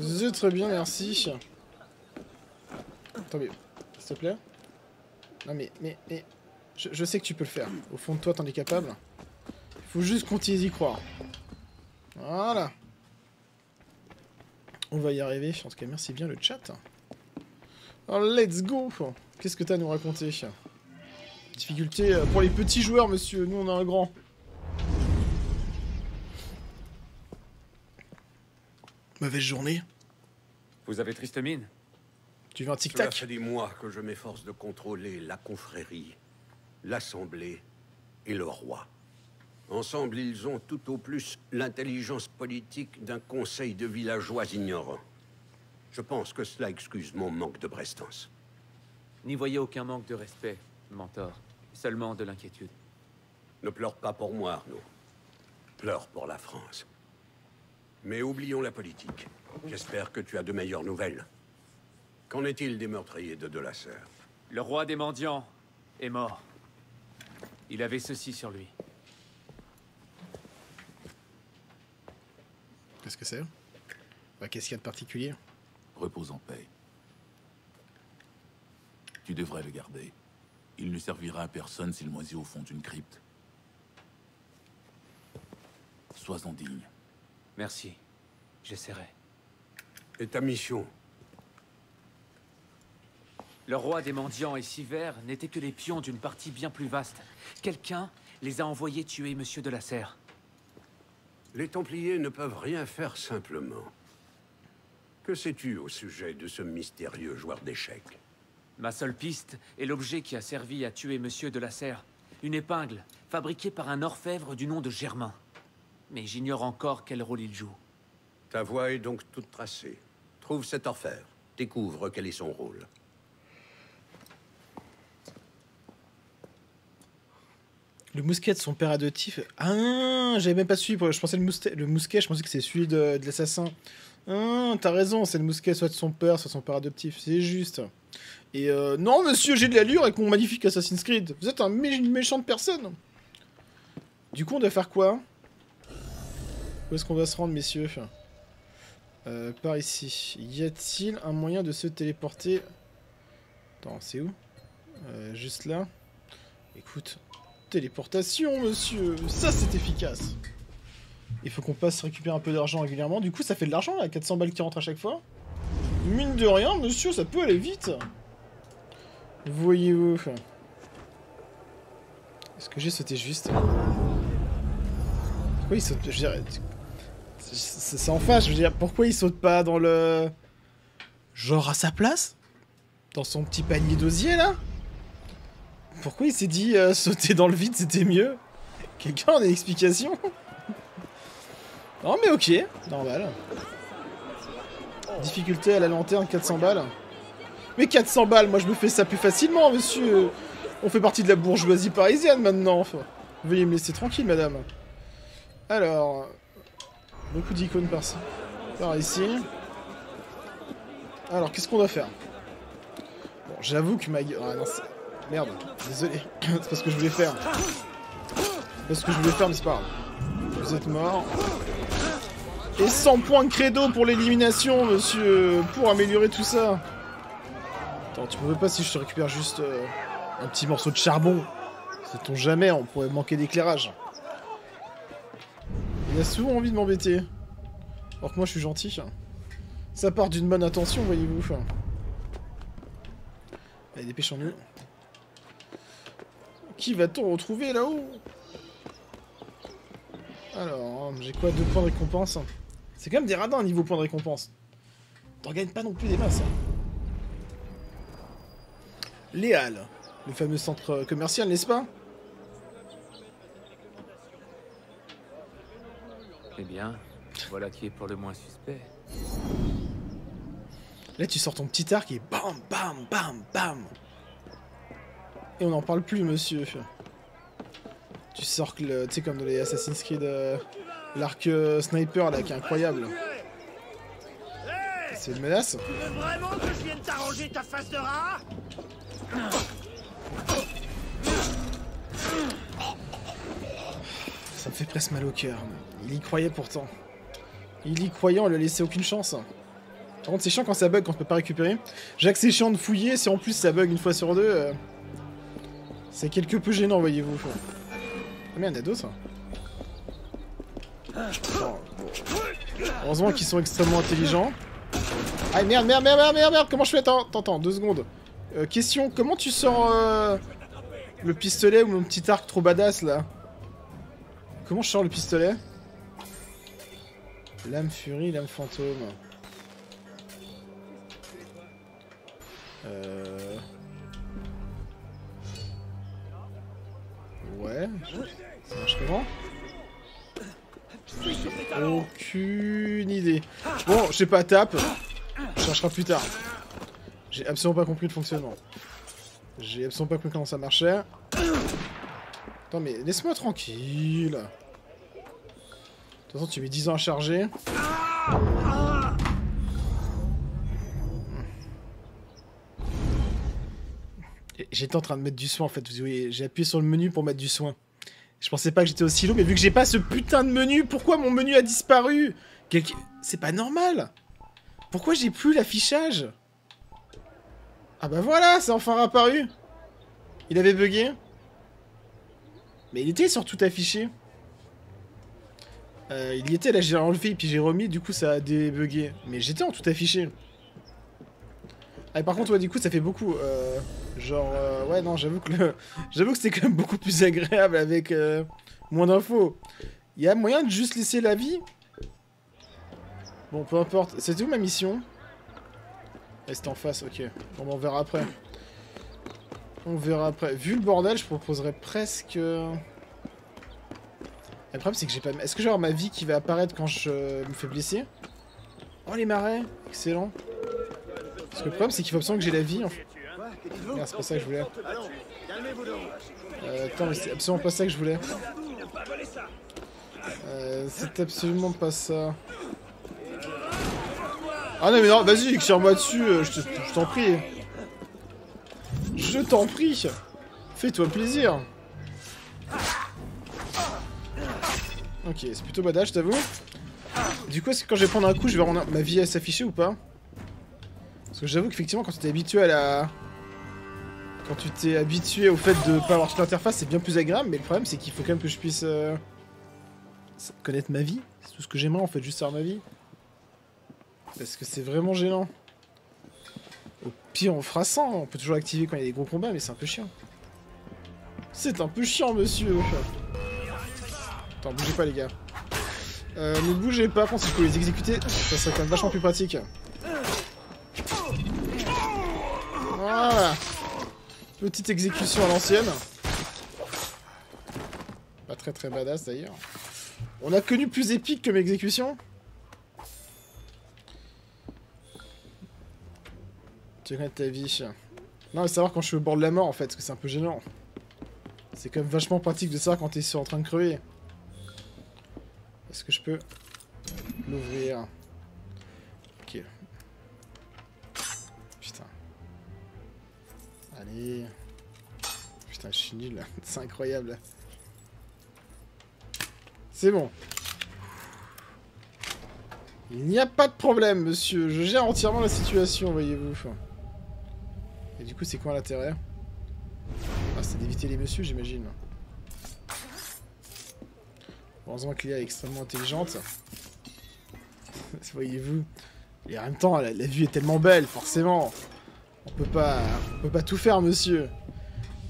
Zut, très bien, merci. Attends, mais... S'il te plaît. Non, mais... Je sais que tu peux le faire. Au fond de toi, t'en es capable. Faut juste continuer d'y croire. Voilà. On va y arriver. En tout cas, merci bien le chat. Alors, let's go. Qu'est-ce que t'as à nous raconter? Difficulté pour les petits joueurs, monsieur. Nous, on a un grand. Mauvaise journée. Vous avez triste mine. Tu veux un tic-tac? Ça fait des mois que je m'efforce de contrôler la confrérie, l'assemblée et le roi. Ensemble, ils ont tout au plus l'intelligence politique d'un conseil de villageois ignorants. Je pense que cela excuse mon manque de prestance. N'y voyez aucun manque de respect, mentor. Seulement de l'inquiétude. Ne pleure pas pour moi, Arnaud. Pleure pour la France. Mais oublions la politique. J'espère que tu as de meilleures nouvelles. Qu'en est-il des meurtriers de Delasseur? Le roi des mendiants est mort. Il avait ceci sur lui. Qu'est-ce que c'est? Bah, qu'est-ce qu'il y a de particulier? Repose en paix. Tu devrais le garder. Il ne servira à personne s'il moisit au fond d'une crypte. Sois-en digne. Merci. J'essaierai. Et ta mission? Le roi des mendiants et Sivert n'étaient que les pions d'une partie bien plus vaste. Quelqu'un les a envoyés tuer Monsieur de la Serre. Les Templiers ne peuvent rien faire simplement. Que sais-tu au sujet de ce mystérieux joueur d'échecs? Ma seule piste est l'objet qui a servi à tuer Monsieur de la Serre. Une épingle, fabriquée par un orfèvre du nom de Germain. Mais j'ignore encore quel rôle il joue. Ta voie est donc toute tracée. Trouve cet orfèvre. Découvre quel est son rôle. Le mousquet de son père adoptif. Ah, j'avais même pas suivi. Je pensais le mousquet, je pensais que c'est celui de l'assassin. Ah, t'as raison, c'est le mousquet soit de son père, soit de son père adoptif. C'est juste. Et non, monsieur, j'ai de l'allure avec mon magnifique Assassin's Creed. Vous êtes une méchante personne. Du coup, on doit faire quoi? Où est-ce qu'on va se rendre, messieurs? Par ici. Y a-t-il un moyen de se téléporter? Attends, c'est où? Juste là. Écoute. Téléportation, monsieur! Ça, c'est efficace! Il faut qu'on passe récupérer un peu d'argent régulièrement. Du coup, ça fait de l'argent, là, 400 balles qui rentrent à chaque fois. Mine de rien, monsieur, ça peut aller vite! Voyez-vous. Est-ce que j'ai sauté juste? Pourquoi il saute? Je veux dire, c'est en face, je veux dire, pourquoi il saute pas dans le... Genre à sa place? Dans son petit panier d'osier, là? Pourquoi il s'est dit sauter dans le vide c'était mieux? Quelqu'un en a une explication? Non mais ok, normal. Difficulté à la lanterne, 400 balles. Mais 400 balles, moi je me fais ça plus facilement, monsieur. On fait partie de la bourgeoisie parisienne maintenant. Enfin, veuillez me laisser tranquille, madame. Alors, beaucoup d'icônes par-ci. Par ici. Alors, qu'est-ce qu'on doit faire? Bon, j'avoue que ma gueule... Ah, non, merde, désolé, c'est pas ce que je voulais faire. C'est pas ce que je voulais faire, mais c'est pas grave. Vous êtes mort. Et 100 points de credo pour l'élimination, monsieur, pour améliorer tout ça. Attends, tu peux pas si je te récupère juste un petit morceau de charbon. Sait-on jamais, on pourrait manquer d'éclairage. Il a souvent envie de m'embêter. Alors que moi, je suis gentil. Ça part d'une bonne intention, voyez-vous. Allez, dépêchons-nous. Qui va-t-on retrouver là-haut? Alors, j'ai quoi? 2 points de récompense. C'est quand même des radins niveau points de récompense. T'en gagnes pas non plus des masses. Les Halles, le fameux centre commercial, n'est-ce pas? Eh bien, voilà qui est pour le moins suspect. Là, tu sors ton petit arc et bam, bam, bam, bam. Et on n'en parle plus, monsieur. Tu sors que le... Tu sais, comme dans les Assassin's Creed, l'arc sniper, là, qui est incroyable. C'est une menace. Tu veux vraiment que je vienne t'arranger ta face de rat? Ça me fait presque mal au cœur. Il y croyait pourtant. Il y croyait, on lui a laissé aucune chance. Par contre, c'est chiant quand ça bug, quand on peut pas récupérer. Jacques, c'est chiant de fouiller, si en plus ça bug une fois sur deux... C'est quelque peu gênant, voyez-vous. Ah merde, il y en a d'autres. Heureusement qu'ils sont extrêmement intelligents. Ah merde, merde, merde, merde, merde, merde. Comment je fais? Attends, 2 secondes. Question, comment tu sors le pistolet ou mon petit arc trop badass, là? Comment je sors le pistolet? Lame furie, lame fantôme. Ouais, ça marche comment? Aucune idée. Bon, je sais pas, tape. On cherchera plus tard. J'ai absolument pas compris le fonctionnement. J'ai absolument pas compris comment ça marchait. Attends, mais laisse-moi tranquille. De toute façon, tu mets 10 ans à charger. J'étais en train de mettre du soin en fait, vous voyez, j'ai appuyé sur le menu pour mettre du soin. Je pensais pas que j'étais aussi lourd, mais vu que j'ai pas ce putain de menu, pourquoi mon menu a disparu? C'est pas normal. Pourquoi j'ai plus l'affichage? Ah bah voilà, c'est enfin réapparu. Il avait bugué. Mais il était sur tout affiché. Il y était, là j'ai enlevé, puis j'ai remis, du coup ça a débugué. Mais j'étais en tout affiché. Ah, et par contre, ouais, du coup, ça fait beaucoup. Ouais, non, j'avoue que c'était quand même beaucoup plus agréable avec moins d'infos. Il y a moyen de juste laisser la vie? Bon, peu importe. C'était où ma mission? Ah, c'était en face, ok. Bon, bah, on verra après. On verra après. Vu le bordel, je proposerais presque... Le problème, c'est que j'ai pas... Est-ce que j'ai ma vie qui va apparaître quand je me fais blesser? Oh, les marais! Excellent. Parce que le problème, c'est qu'il faut absolument que j'ai la vie, en fait. Merde, c'est pas ça que je voulais. Attends, mais c'est absolument pas ça que je voulais. C'est absolument pas ça. Ah non, mais non, vas-y, tire-moi dessus, je t'en prie. Je t'en prie. Fais-toi plaisir. Ok, c'est plutôt badass, je t'avoue. Du coup, est-ce que quand je vais prendre un coup, je vais rendre ma vie à s'afficher ou pas? Parce que j'avoue qu'effectivement, quand tu t'es habitué à la... Quand tu t'es habitué au fait de pas avoir toute l'interface, c'est bien plus agréable, mais le problème, c'est qu'il faut quand même que je puisse... connaître ma vie. C'est tout ce que j'aimerais, en fait, juste savoir ma vie. Parce que c'est vraiment gênant. Au pire, on fera 100, on peut toujours l'activer quand il y a des gros combats, mais c'est un peu chiant. C'est un peu chiant, monsieur. Attends, bougez pas les gars. Ne bougez pas, pense que je peux les exécuter. Ça serait quand même vachement plus pratique. Voilà. Petite exécution à l'ancienne. Pas très très badass d'ailleurs. On a connu plus épique comme exécution. Tu connais ta vie. Non mais savoir quand je suis au bord de la mort en fait, parce que c'est un peu gênant. C'est quand même vachement pratique de savoir quand t'es en train de crever. Est-ce que je peux l'ouvrir? Ok. Putain. Allez. Putain, je suis nul là. C'est incroyable. C'est bon. Il n'y a pas de problème, monsieur. Je gère entièrement la situation, voyez-vous. Et du coup, c'est quoi l'intérêt? Ah, c'est d'éviter les messieurs, j'imagine. Heureusement que l'IA est extrêmement intelligente. Voyez-vous. Et en même temps, la vue est tellement belle, forcément. On peut pas tout faire, monsieur.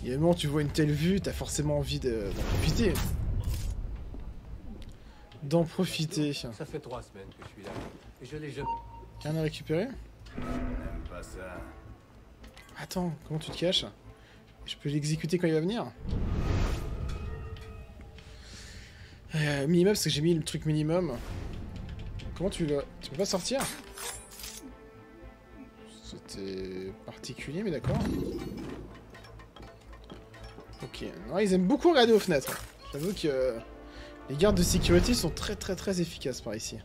Et moment où tu vois une telle vue, t'as forcément envie d'en profiter. D'en profiter. Ça fait 3 semaines que je suis là. Et je l'ai jamais. Rien à récupérer? Attends, comment tu te caches? Je peux l'exécuter quand il va venir? Minimum, parce que j'ai mis le truc minimum. Comment tu le... Tu peux pas sortir? C'était particulier, mais d'accord. Ok. Non, ils aiment beaucoup regarder aux fenêtres. J'avoue que les gardes de sécurité sont très très très efficaces par ici.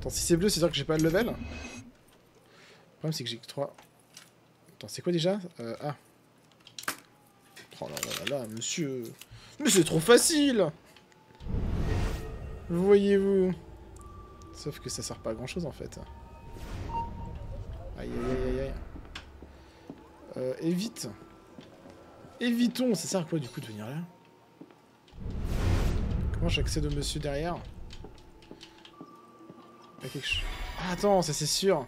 Attends, si c'est bleu, c'est sûr que j'ai pas le level. Le problème, c'est que j'ai que 3... Attends, c'est quoi déjà? Ah. Oh là là là là, monsieur... Mais c'est trop facile! Voyez-vous. Sauf que ça sert pas à grand chose en fait. Aïe aïe aïe aïe. Évite. Évitons. Ça sert à quoi du coup de venir là? Comment j'accède au monsieur derrière? Il y a quelque chose. Ah, attends, ça c'est sûr.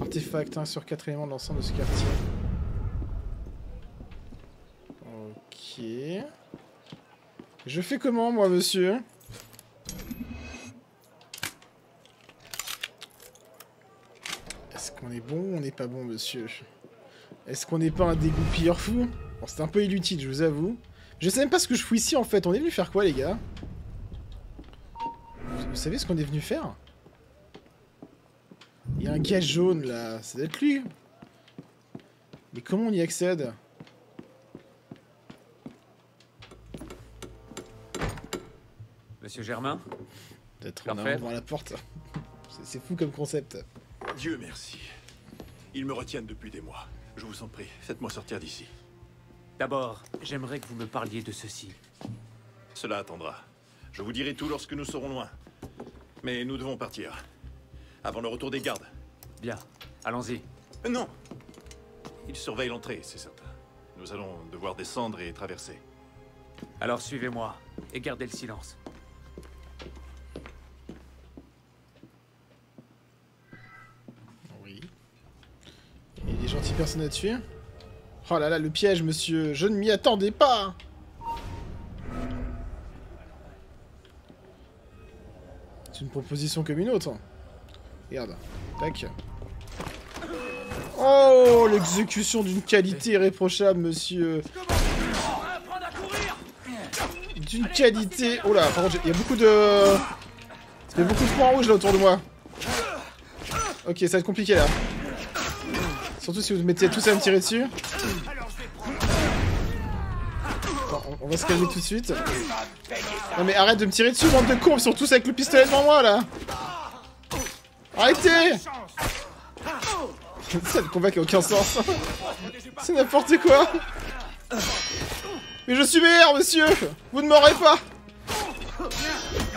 Artefact 1 sur 4 éléments de l'ensemble de ce quartier. Ok. Je fais comment moi monsieur? Est-ce qu'on est bon ou on n'est pas bon, monsieur? Est-ce qu'on n'est pas un dégoupilleur fou? Bon, c'est un peu inutile, je vous avoue. Je sais même pas ce que je fous ici, en fait. On est venu faire quoi, les gars? Vous savez ce qu'on est venu faire? Il y a un gars jaune, là. Ça doit être lui. Mais comment on y accède? Monsieur Germain? Peut-être en avant devant la porte. C'est fou comme concept. Dieu merci. Ils me retiennent depuis des mois. Je vous en prie, faites-moi sortir d'ici. D'abord, j'aimerais que vous me parliez de ceci. Cela attendra. Je vous dirai tout lorsque nous serons loin. Mais nous devons partir. Avant le retour des gardes. Bien, allons-y. Non! Ils surveillent l'entrée, c'est certain. Nous allons devoir descendre et traverser. Alors suivez-moi, et gardez le silence. Oui. Il y a des gentilles personnes à tuer. Oh là là, le piège, monsieur. Je ne m'y attendais pas. C'est une proposition comme une autre. Regarde. Tac. Oh, l'exécution d'une qualité irréprochable, monsieur. D'une qualité... Oh là, par contre, il y a beaucoup de... Il y a beaucoup de points rouges là autour de moi. Ok, ça va être compliqué là. Surtout si vous mettez tous à me tirer dessus. Bon, on va se calmer tout de suite. Non mais arrête de me tirer dessus, bande de cons, ils sont tous avec le pistolet devant moi là. Arrêtez! Ça, le combat qui a aucun sens. C'est n'importe quoi. Mais je suis meilleur, monsieur. Vous ne m'aurez pas.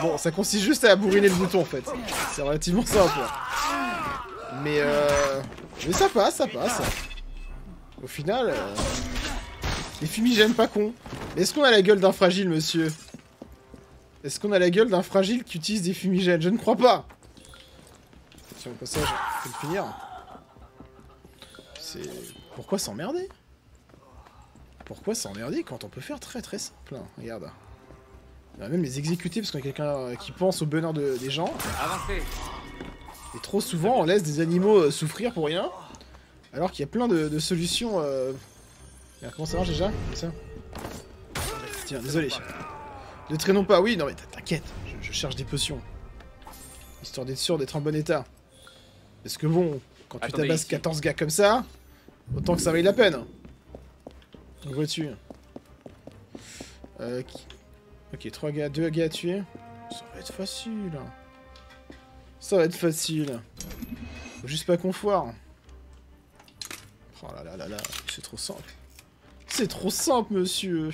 Bon, ça consiste juste à bourriner le bouton, en fait. C'est relativement simple. Mais ça passe, ça passe. Au final... Les fumigènes pas cons. Mais est-ce qu'on a la gueule d'un fragile, monsieur? Est-ce qu'on a la gueule d'un fragile qui utilise des fumigènes? Je ne crois pas. Attention, au passage, je vais le finir. Pourquoi s'emmerder? Pourquoi s'emmerder quand on peut faire très simple? Regarde. On va même les exécuter parce qu'on a quelqu'un qui pense au bonheur des gens. Et trop souvent on laisse des animaux souffrir pour rien. Alors qu'il y a plein de solutions... Regarde, comment ça marche déjà? Comme ça. Tiens, désolé. Ne traînons pas, oui, non mais t'inquiète. Je cherche des potions. Histoire d'être sûr d'être en bon état. Parce que bon... Quand tu tabasses 14 gars comme ça, autant que ça vaille la peine. Donc vois-tu. Ok, 3 gars, 2 gars à tuer. Ça va être facile. Ça va être facile. Faut juste pas qu'on foire. Oh là là là là, c'est trop simple. C'est trop simple, monsieur.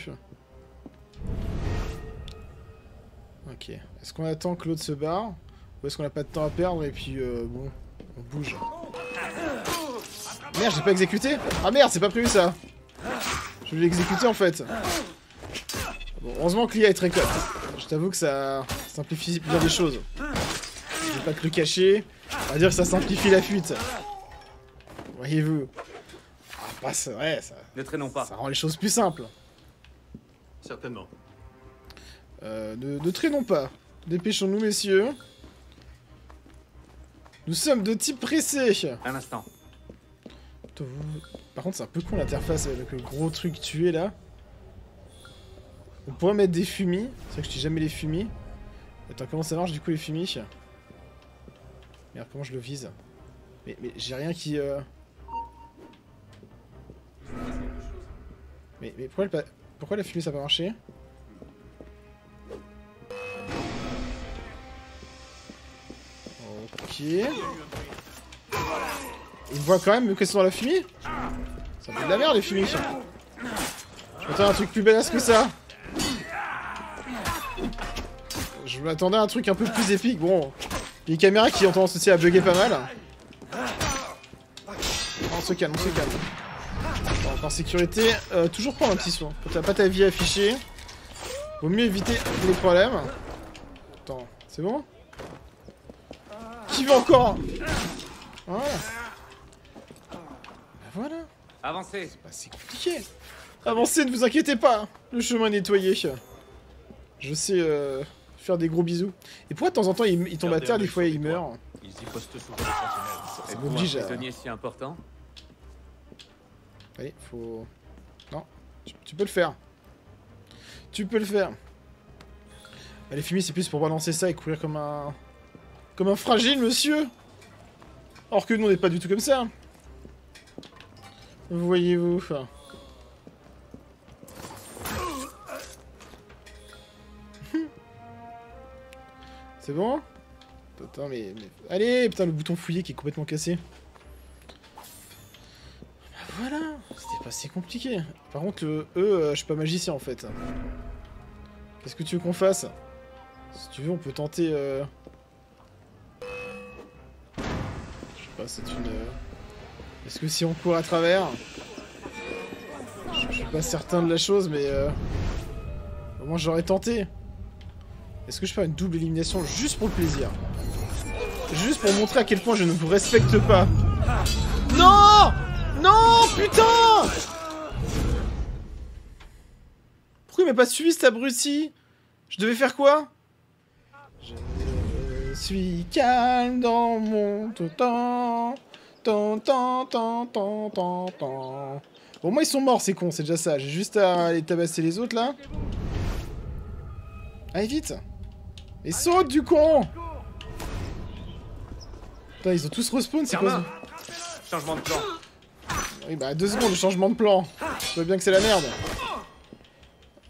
Ok, est-ce qu'on attend que l'autre se barre? Ou est-ce qu'on a pas de temps à perdre et puis bon, on bouge. Merde, j'ai pas exécuté. Ah merde, c'est pas prévu ça. Je l'ai exécuté en fait. Bon, heureusement que l'IA est très cote. Je t'avoue que ça simplifie bien des choses. Je vais pas te le cacher. On va dire que ça simplifie la fuite. Voyez-vous. Ah, bah, c'est vrai, ça. Ne traînons pas. Ça rend les choses plus simples. Certainement. Ne traînons pas. Dépêchons-nous, messieurs. Nous sommes de type pressé. Un instant. Par contre, c'est un peu con l'interface avec le gros truc tué là. On pourrait mettre des fumis. C'est vrai que je dis jamais les fumis. Attends, comment ça marche du coup les fumis? Merde, comment je le vise? Mais j'ai rien qui... Mais pourquoi la fumée ça a pas marché? Ok... Il me voit quand même, vu qu'elles sont dans la fumée. Ça fait de la merde les fumies. Je m'attendais à un truc plus badass que ça. Je m'attendais à un truc un peu plus épique. Bon, il y a les caméras qui ont tendance aussi à bugger pas mal. On se calme, on se calme. Attends, en sécurité, toujours prendre un petit soin. Quand t'as pas ta vie affichée, vaut mieux éviter les problèmes. Attends, c'est bon? Qui veut encore? Voilà. Voilà. Avancez. C'est pas si compliqué. Avancez, ne vous inquiétez pas. Le chemin est nettoyé. Je sais faire des gros bisous. Et pourquoi de temps en temps il tombe à terre, des fois il meurt. Ils y postent souvent les sentinelles. Oblige à... si important. Allez, faut... Non, tu peux le faire. Tu peux le faire. Bah, les fumiers, c'est plus pour balancer ça et courir comme un... Comme un fragile, monsieur. Or que nous, on n'est pas du tout comme ça. Voyez-vous. C'est bon? Attends, mais... Allez, putain, le bouton fouillé qui est complètement cassé. voilà, c'était pas si compliqué. Par contre, le E, je suis pas magicien en fait. Qu'est-ce que tu veux qu'on fasse? Si tu veux, on peut tenter... Je sais pas, c'est une... Est-ce que si on court à travers? Je suis pas certain de la chose, mais... Au moins, j'aurais tenté. Est-ce que je peux faire une double élimination juste pour le plaisir? Juste pour montrer à quel point je ne vous respecte pas. Non! Non, putain! Pourquoi il m'a pas suivi cet abruti? Je devais faire quoi? Je suis calme dans mon temps. Bon, moi ils sont morts, c'est con, c'est déjà ça. J'ai juste à aller tabasser les autres là. Allez vite! Et saute du con! Putain, ils ont tous respawn, c'est quoi ça? Changement de plan. Oui, bah 2 secondes, le changement de plan. Tu vois bien que c'est la merde.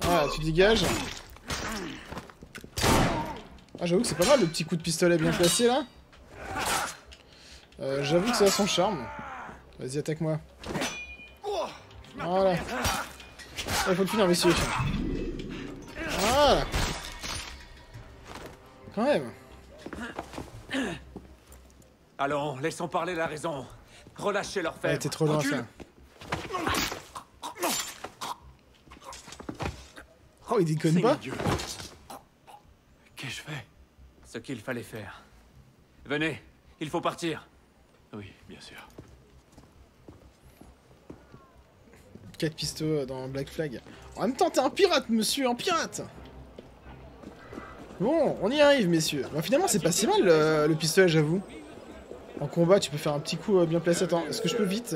Ah, tu dégages. Ah, j'avoue que c'est pas mal le petit coup de pistolet bien placé là. J'avoue que ça a son charme. Vas-y, attaque-moi. Voilà. Ah, il faut le finir, messieurs. Voilà. Quand même. Allons, laissons parler la raison. Relâchez leur fête. Ouais, t'es trop loin, ça. Oh, il déconne pas. Qu'ai-je fait? Ce qu'il fallait faire. Venez, il faut partir. Oui, bien sûr. 4 pistos dans Black Flag. En même temps, t'es un pirate, monsieur, un pirate. Bon, on y arrive, messieurs. Bah, finalement, c'est pas si mal, le pistolet, j'avoue. En combat, tu peux faire un petit coup bien placé. Attends, est-ce que je peux vite?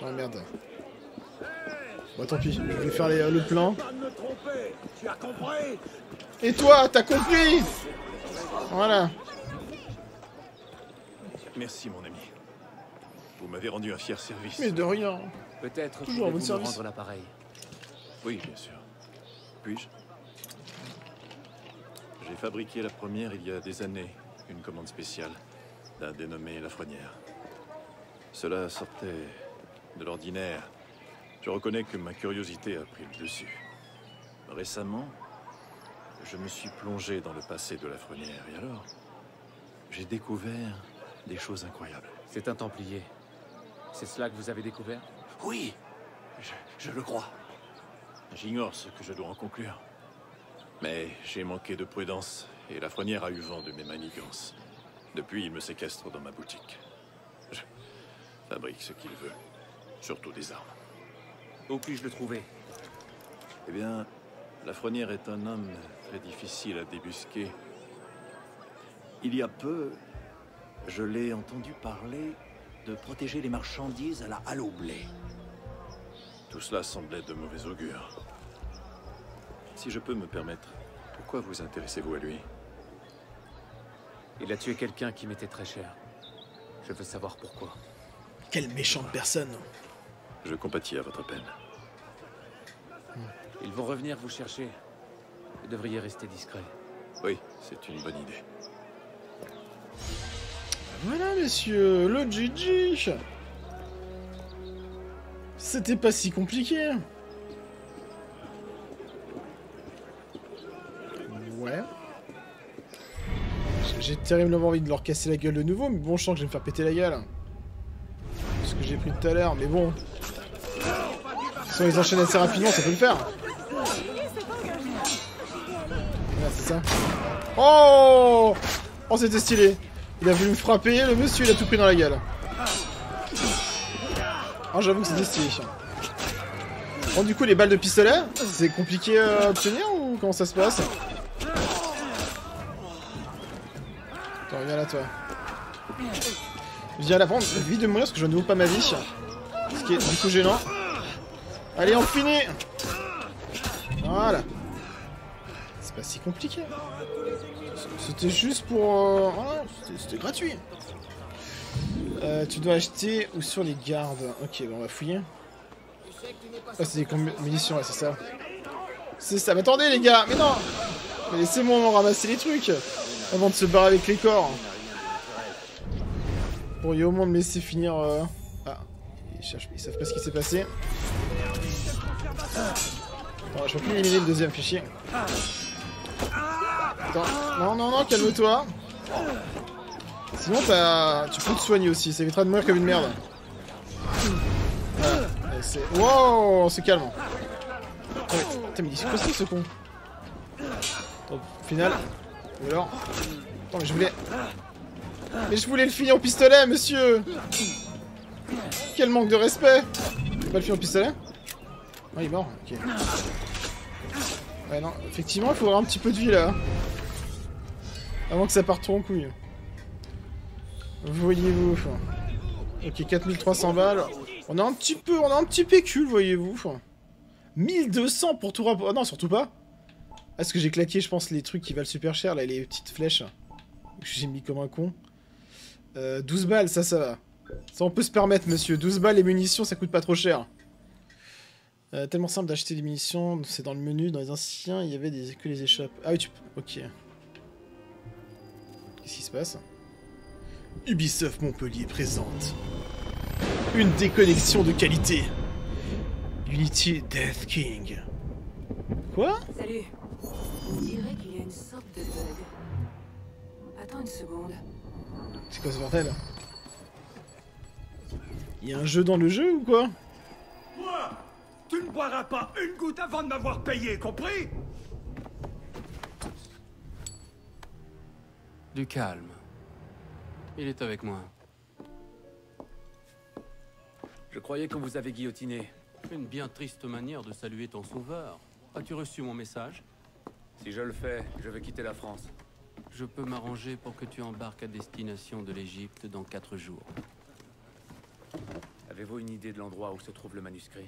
Oh merde. Bon, tant pis, je vais faire le plein. Et toi, t'as compris? Voilà. Merci, mon ami. Vous m'avez rendu un fier service. Mais de rien. Peut-être toujours un bon service. Rendre l'appareil. Oui, bien sûr. Puis-je? J'ai fabriqué la première il y a des années, une commande spéciale. La dénommée La Frenière. Cela sortait de l'ordinaire. Je reconnais que ma curiosité a pris le dessus. Récemment, je me suis plongé dans le passé de La Frenière et alors, j'ai découvert des choses incroyables. C'est un Templier. C'est cela que vous avez découvert? Oui, je le crois. J'ignore ce que je dois en conclure. Mais j'ai manqué de prudence et La Frenière a eu vent de mes manigances. Depuis, il me séquestre dans ma boutique. Je fabrique ce qu'il veut, surtout des armes. Où puis-je le trouver? Eh bien, La Frenière est un homme très difficile à débusquer. Il y a peu, je l'ai entendu parler de protéger les marchandises à la halle au blé. Tout cela semblait de mauvais augure. Si je peux me permettre, pourquoi vous intéressez-vous à lui? Il a tué quelqu'un qui m'était très cher. Je veux savoir pourquoi. Quelle méchante personne! Je compatis à votre peine. Ils vont revenir vous chercher. Vous devriez rester discret. Oui, c'est une bonne idée. Voilà, messieurs, le GG. C'était pas si compliqué. Ouais. J'ai terriblement envie de leur casser la gueule de nouveau, mais bon, je sens que je vais me faire péter la gueule. Ce que j'ai pris tout à l'heure, mais bon. Si on les enchaîne assez rapidement, ça peut le faire. Ah, c'est ça. Oh! Oh, c'était stylé. Il a voulu me frapper, le monsieur, il a tout pris dans la gueule. Oh, j'avoue que c'était stylé. Bon, du coup, les balles de pistolet, c'est compliqué à obtenir ou comment ça se passe? Viens là, toi. Viens là, prendre vite de mourir parce que je ne vaut pas ma vie. Ce qui est du coup gênant. Allez, on finit. Voilà. C'est pas si compliqué. C'était juste pour... Voilà, c'était gratuit. Tu dois acheter ou sur les gardes. Ok, bah on va fouiller. Ah, c'est des munitions, ouais, c'est ça. C'est ça. Mais attendez, les gars. Mais non. Mais laissez-moi ramasser les trucs. Avant de se barrer avec les corps. Vous pourriez au moins me laisser finir... Ah, Ils cherchent, ils savent pas ce qui s'est passé. Attends, je peux plus éliminer le deuxième fichier. Attends, non, non, non, calme-toi. Sinon, tu peux te soigner aussi, ça évitera de mourir comme une merde. Voilà, wow, on se calme. Oh, putain, mais il est caustique ce con. Attends, au final. Ou alors. Attends, mais je voulais. Mais je voulais le finir au pistolet, monsieur! Quel manque de respect! Pas le finir au pistolet? Ah, il est mort, ok. Ouais, non, effectivement, il faudra un petit peu de vie là. Avant que ça parte trop en couille. Voyez-vous. Ok, 4300 balles. On a un petit peu, on a un petit pécule, voyez-vous. 1200 pour tout rapport. Ah non, surtout pas. Est-ce que j'ai claqué, je pense, les trucs qui valent super cher là, les petites flèches que j'ai mis comme un con. 12 balles, ça va. Ça, on peut se permettre, monsieur. 12 balles et munitions, ça coûte pas trop cher. Tellement simple d'acheter des munitions, c'est dans le menu. Dans les anciens, il y avait que les échoppes. Ah oui, tu peux. Ok. Qu'est-ce qui se passe? Ubisoft Montpellier présente une déconnexion de qualité. Unity Death King. Quoi? Salut. On dirait qu'il y a une sorte de bug. Attends une seconde. C'est quoi ce bordel? Il y a un jeu dans le jeu ou quoi? Moi, tu ne boiras pas une goutte avant de m'avoir payé, compris? Du calme. Il est avec moi. Je croyais qu'on vous avait guillotiné. Une bien triste manière de saluer ton sauveur. As-tu reçu mon message? Si je le fais, je vais quitter la France. Je peux m'arranger pour que tu embarques à destination de l'Égypte dans 4 jours. Avez-vous une idée de l'endroit où se trouve le manuscrit?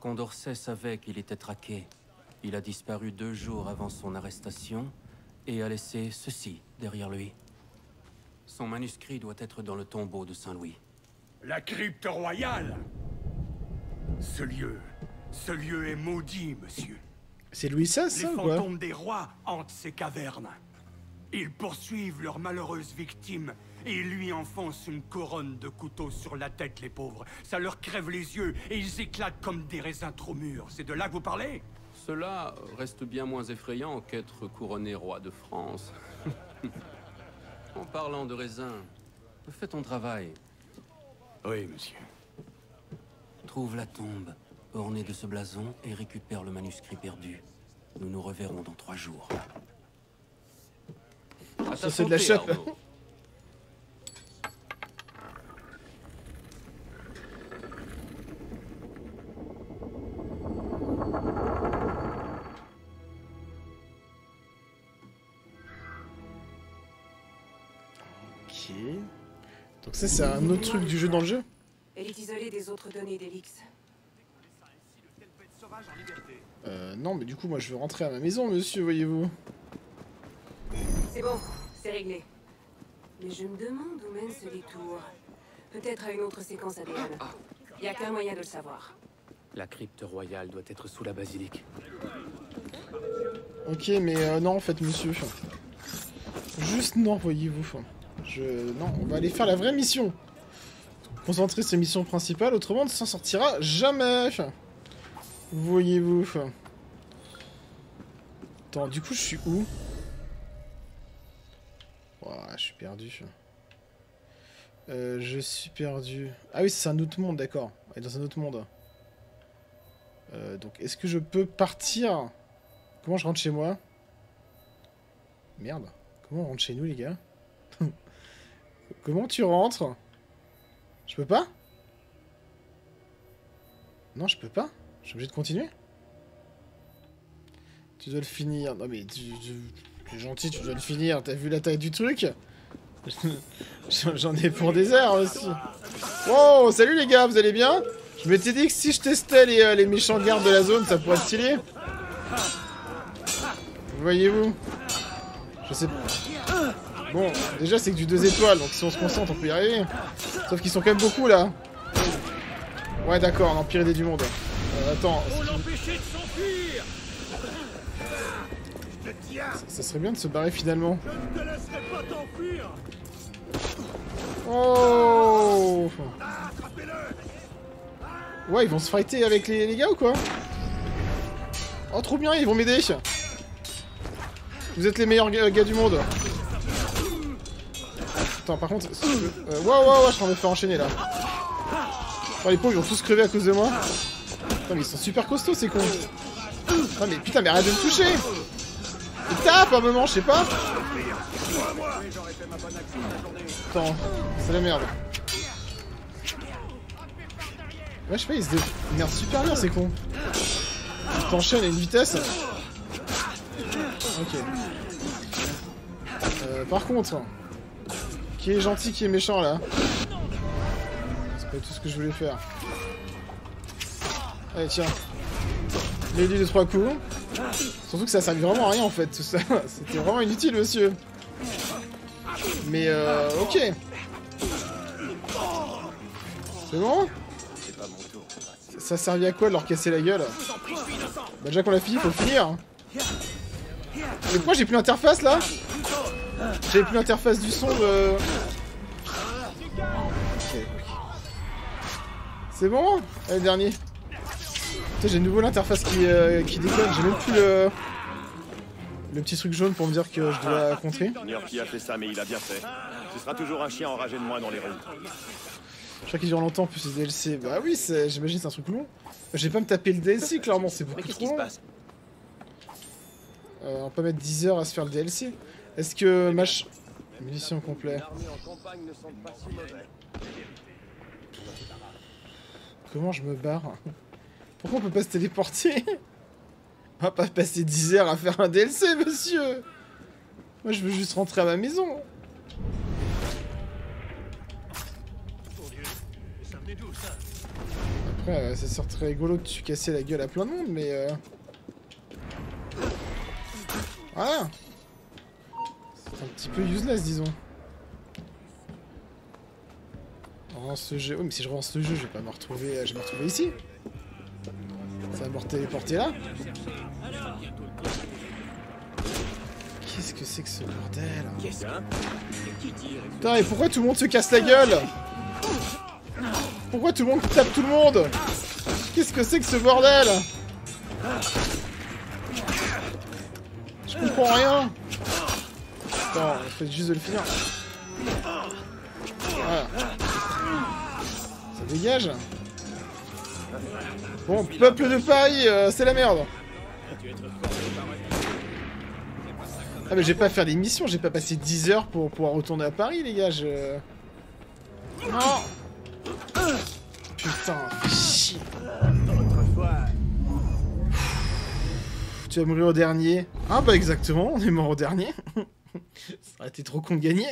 Condorcet savait qu'il était traqué. Il a disparu 2 jours avant son arrestation et a laissé ceci derrière lui. Son manuscrit doit être dans le tombeau de Saint Louis. La crypte royale! Ce lieu est maudit, monsieur. C'est Louis XVI, ça, ou quoi? Les fantômes des rois hantent ces cavernes. Ils poursuivent leurs malheureuses victimes et ils lui enfoncent une couronne de couteaux sur la tête, les pauvres. Ça leur crève les yeux et ils éclatent comme des raisins trop mûrs. C'est de là que vous parlez? Cela reste bien moins effrayant qu'être couronné roi de France. En parlant de raisins, fais ton travail. Oui, monsieur. Trouve la tombe ornée de ce blason et récupère le manuscrit perdu. Nous nous reverrons dans 3 jours. Ah, ça c'est de la chape. Ok. Donc ça c'est un autre truc du jeu dans le jeu. Elle est isolée des autres données d'Elix. Non, mais du coup, moi je veux rentrer à ma maison, monsieur, voyez-vous. C'est bon, c'est réglé. Mais je me demande où mène ce détour. Peut-être à une autre séquence ADN. Il n'y a qu'un moyen de le savoir. La crypte royale doit être sous la basilique. Ok, mais non, en fait, monsieur. Juste non, voyez-vous. Non, on va aller faire la vraie mission. Concentrer ses missions principales, autrement on ne s'en sortira jamais. Voyez-vous. Attends, du coup je suis où? Ouah, je suis perdu. Je suis perdu. Ah oui, c'est un autre monde, d'accord. On est dans un autre monde. Donc est-ce que je peux partir? Comment je rentre chez moi? Merde. Comment on rentre chez nous, les gars? Comment tu rentres? Je peux pas? Non, je peux pas. Je suis obligé de continuer. Tu dois le finir. Non mais tu es gentil, tu dois le finir. T'as vu la taille du truc? J'en ai pour des heures aussi. Wow, salut les gars, vous allez bien? Je m'étais dit que si je testais les méchants gardes de la zone, ça pourrait être stylé. Voyez-vous. Je sais pas. Bon, déjà c'est que du 2 étoiles, donc si on se concentre, on peut y arriver. Sauf qu'ils sont quand même beaucoup là. Ouais d'accord, l'Empire aidé du monde. Attends. Ça serait bien de se barrer finalement. Oh! Ouais, ils vont se fighter avec les gars ou quoi? Oh, trop bien, ils vont m'aider. Vous êtes les meilleurs gars du monde. Attends, par contre... Wow, je suis en train de me faire enchaîner, là. Oh, les pauvres, ils vont tous crever à cause de moi. Putain, mais ils sont super costauds, ces cons. Non, mais putain, mais arrête de me toucher. Il tape, à un moment, je sais pas. Attends, c'est la merde. Ouais, je sais pas, ils se démerdent super bien, ces cons. Ils t'enchaînent à une vitesse. Ok. Par contre... Qui est gentil, qui est méchant, là? C'est pas tout ce que je voulais faire. Allez, tiens. Les deux, trois coups. Surtout que ça servait vraiment à rien, en fait, tout ça. C'était vraiment inutile, monsieur. Mais, ok. C'est bon? Ça servait à quoi de leur casser la gueule? Bah, déjà qu'on l'a fini, faut le finir. Mais pourquoi j'ai plus l'interface, là? J'ai plus l'interface du son de... Okay. C'est bon? Allez, dernier. Putain, j'ai de nouveau l'interface qui déconne. J'ai même plus le... petit truc jaune pour me dire que je dois contrer. Qui a fait ça, mais il a bien fait. Ce sera toujours un chien enragé de moi dans les rues. Je crois qu'il dure longtemps, plus les DLC. Bah oui, j'imagine c'est un truc long. Je vais pas me taper le DLC, clairement, c'est beaucoup trop long. On peut mettre 10 heures à se faire le DLC. Est-ce que match... Munitions complètes. Comment je me barre? Pourquoi on peut pas se téléporter? On va pas passer 10 heures à faire un DLC, monsieur. Moi, je veux juste rentrer à ma maison. Après, ça serait très rigolo de te casser la gueule à plein de monde, mais... Voilà. Un petit peu useless, disons. Relance ce jeu. Oui, mais si je relance ce jeu, je vais pas me retrouver. Je vais me retrouver ici. Ça va me téléporter là. Qu'est-ce que c'est que ce bordel? Putain, et pourquoi tout le monde se casse la gueule? Pourquoi tout le monde tape tout le monde? Qu'est-ce que c'est que ce bordel? Je comprends rien. Attends, il faut juste de le finir. Voilà. Ça dégage. Bon, peuple de paille, c'est la merde. Ah mais je vais pas faire des missions, j'ai pas passé 10 heures pour pouvoir retourner à Paris, les gars. Non. Putain, chier. Tu vas mourir au dernier. Ah bah exactement, on est mort au dernier. Ça aurait été trop con de gagner.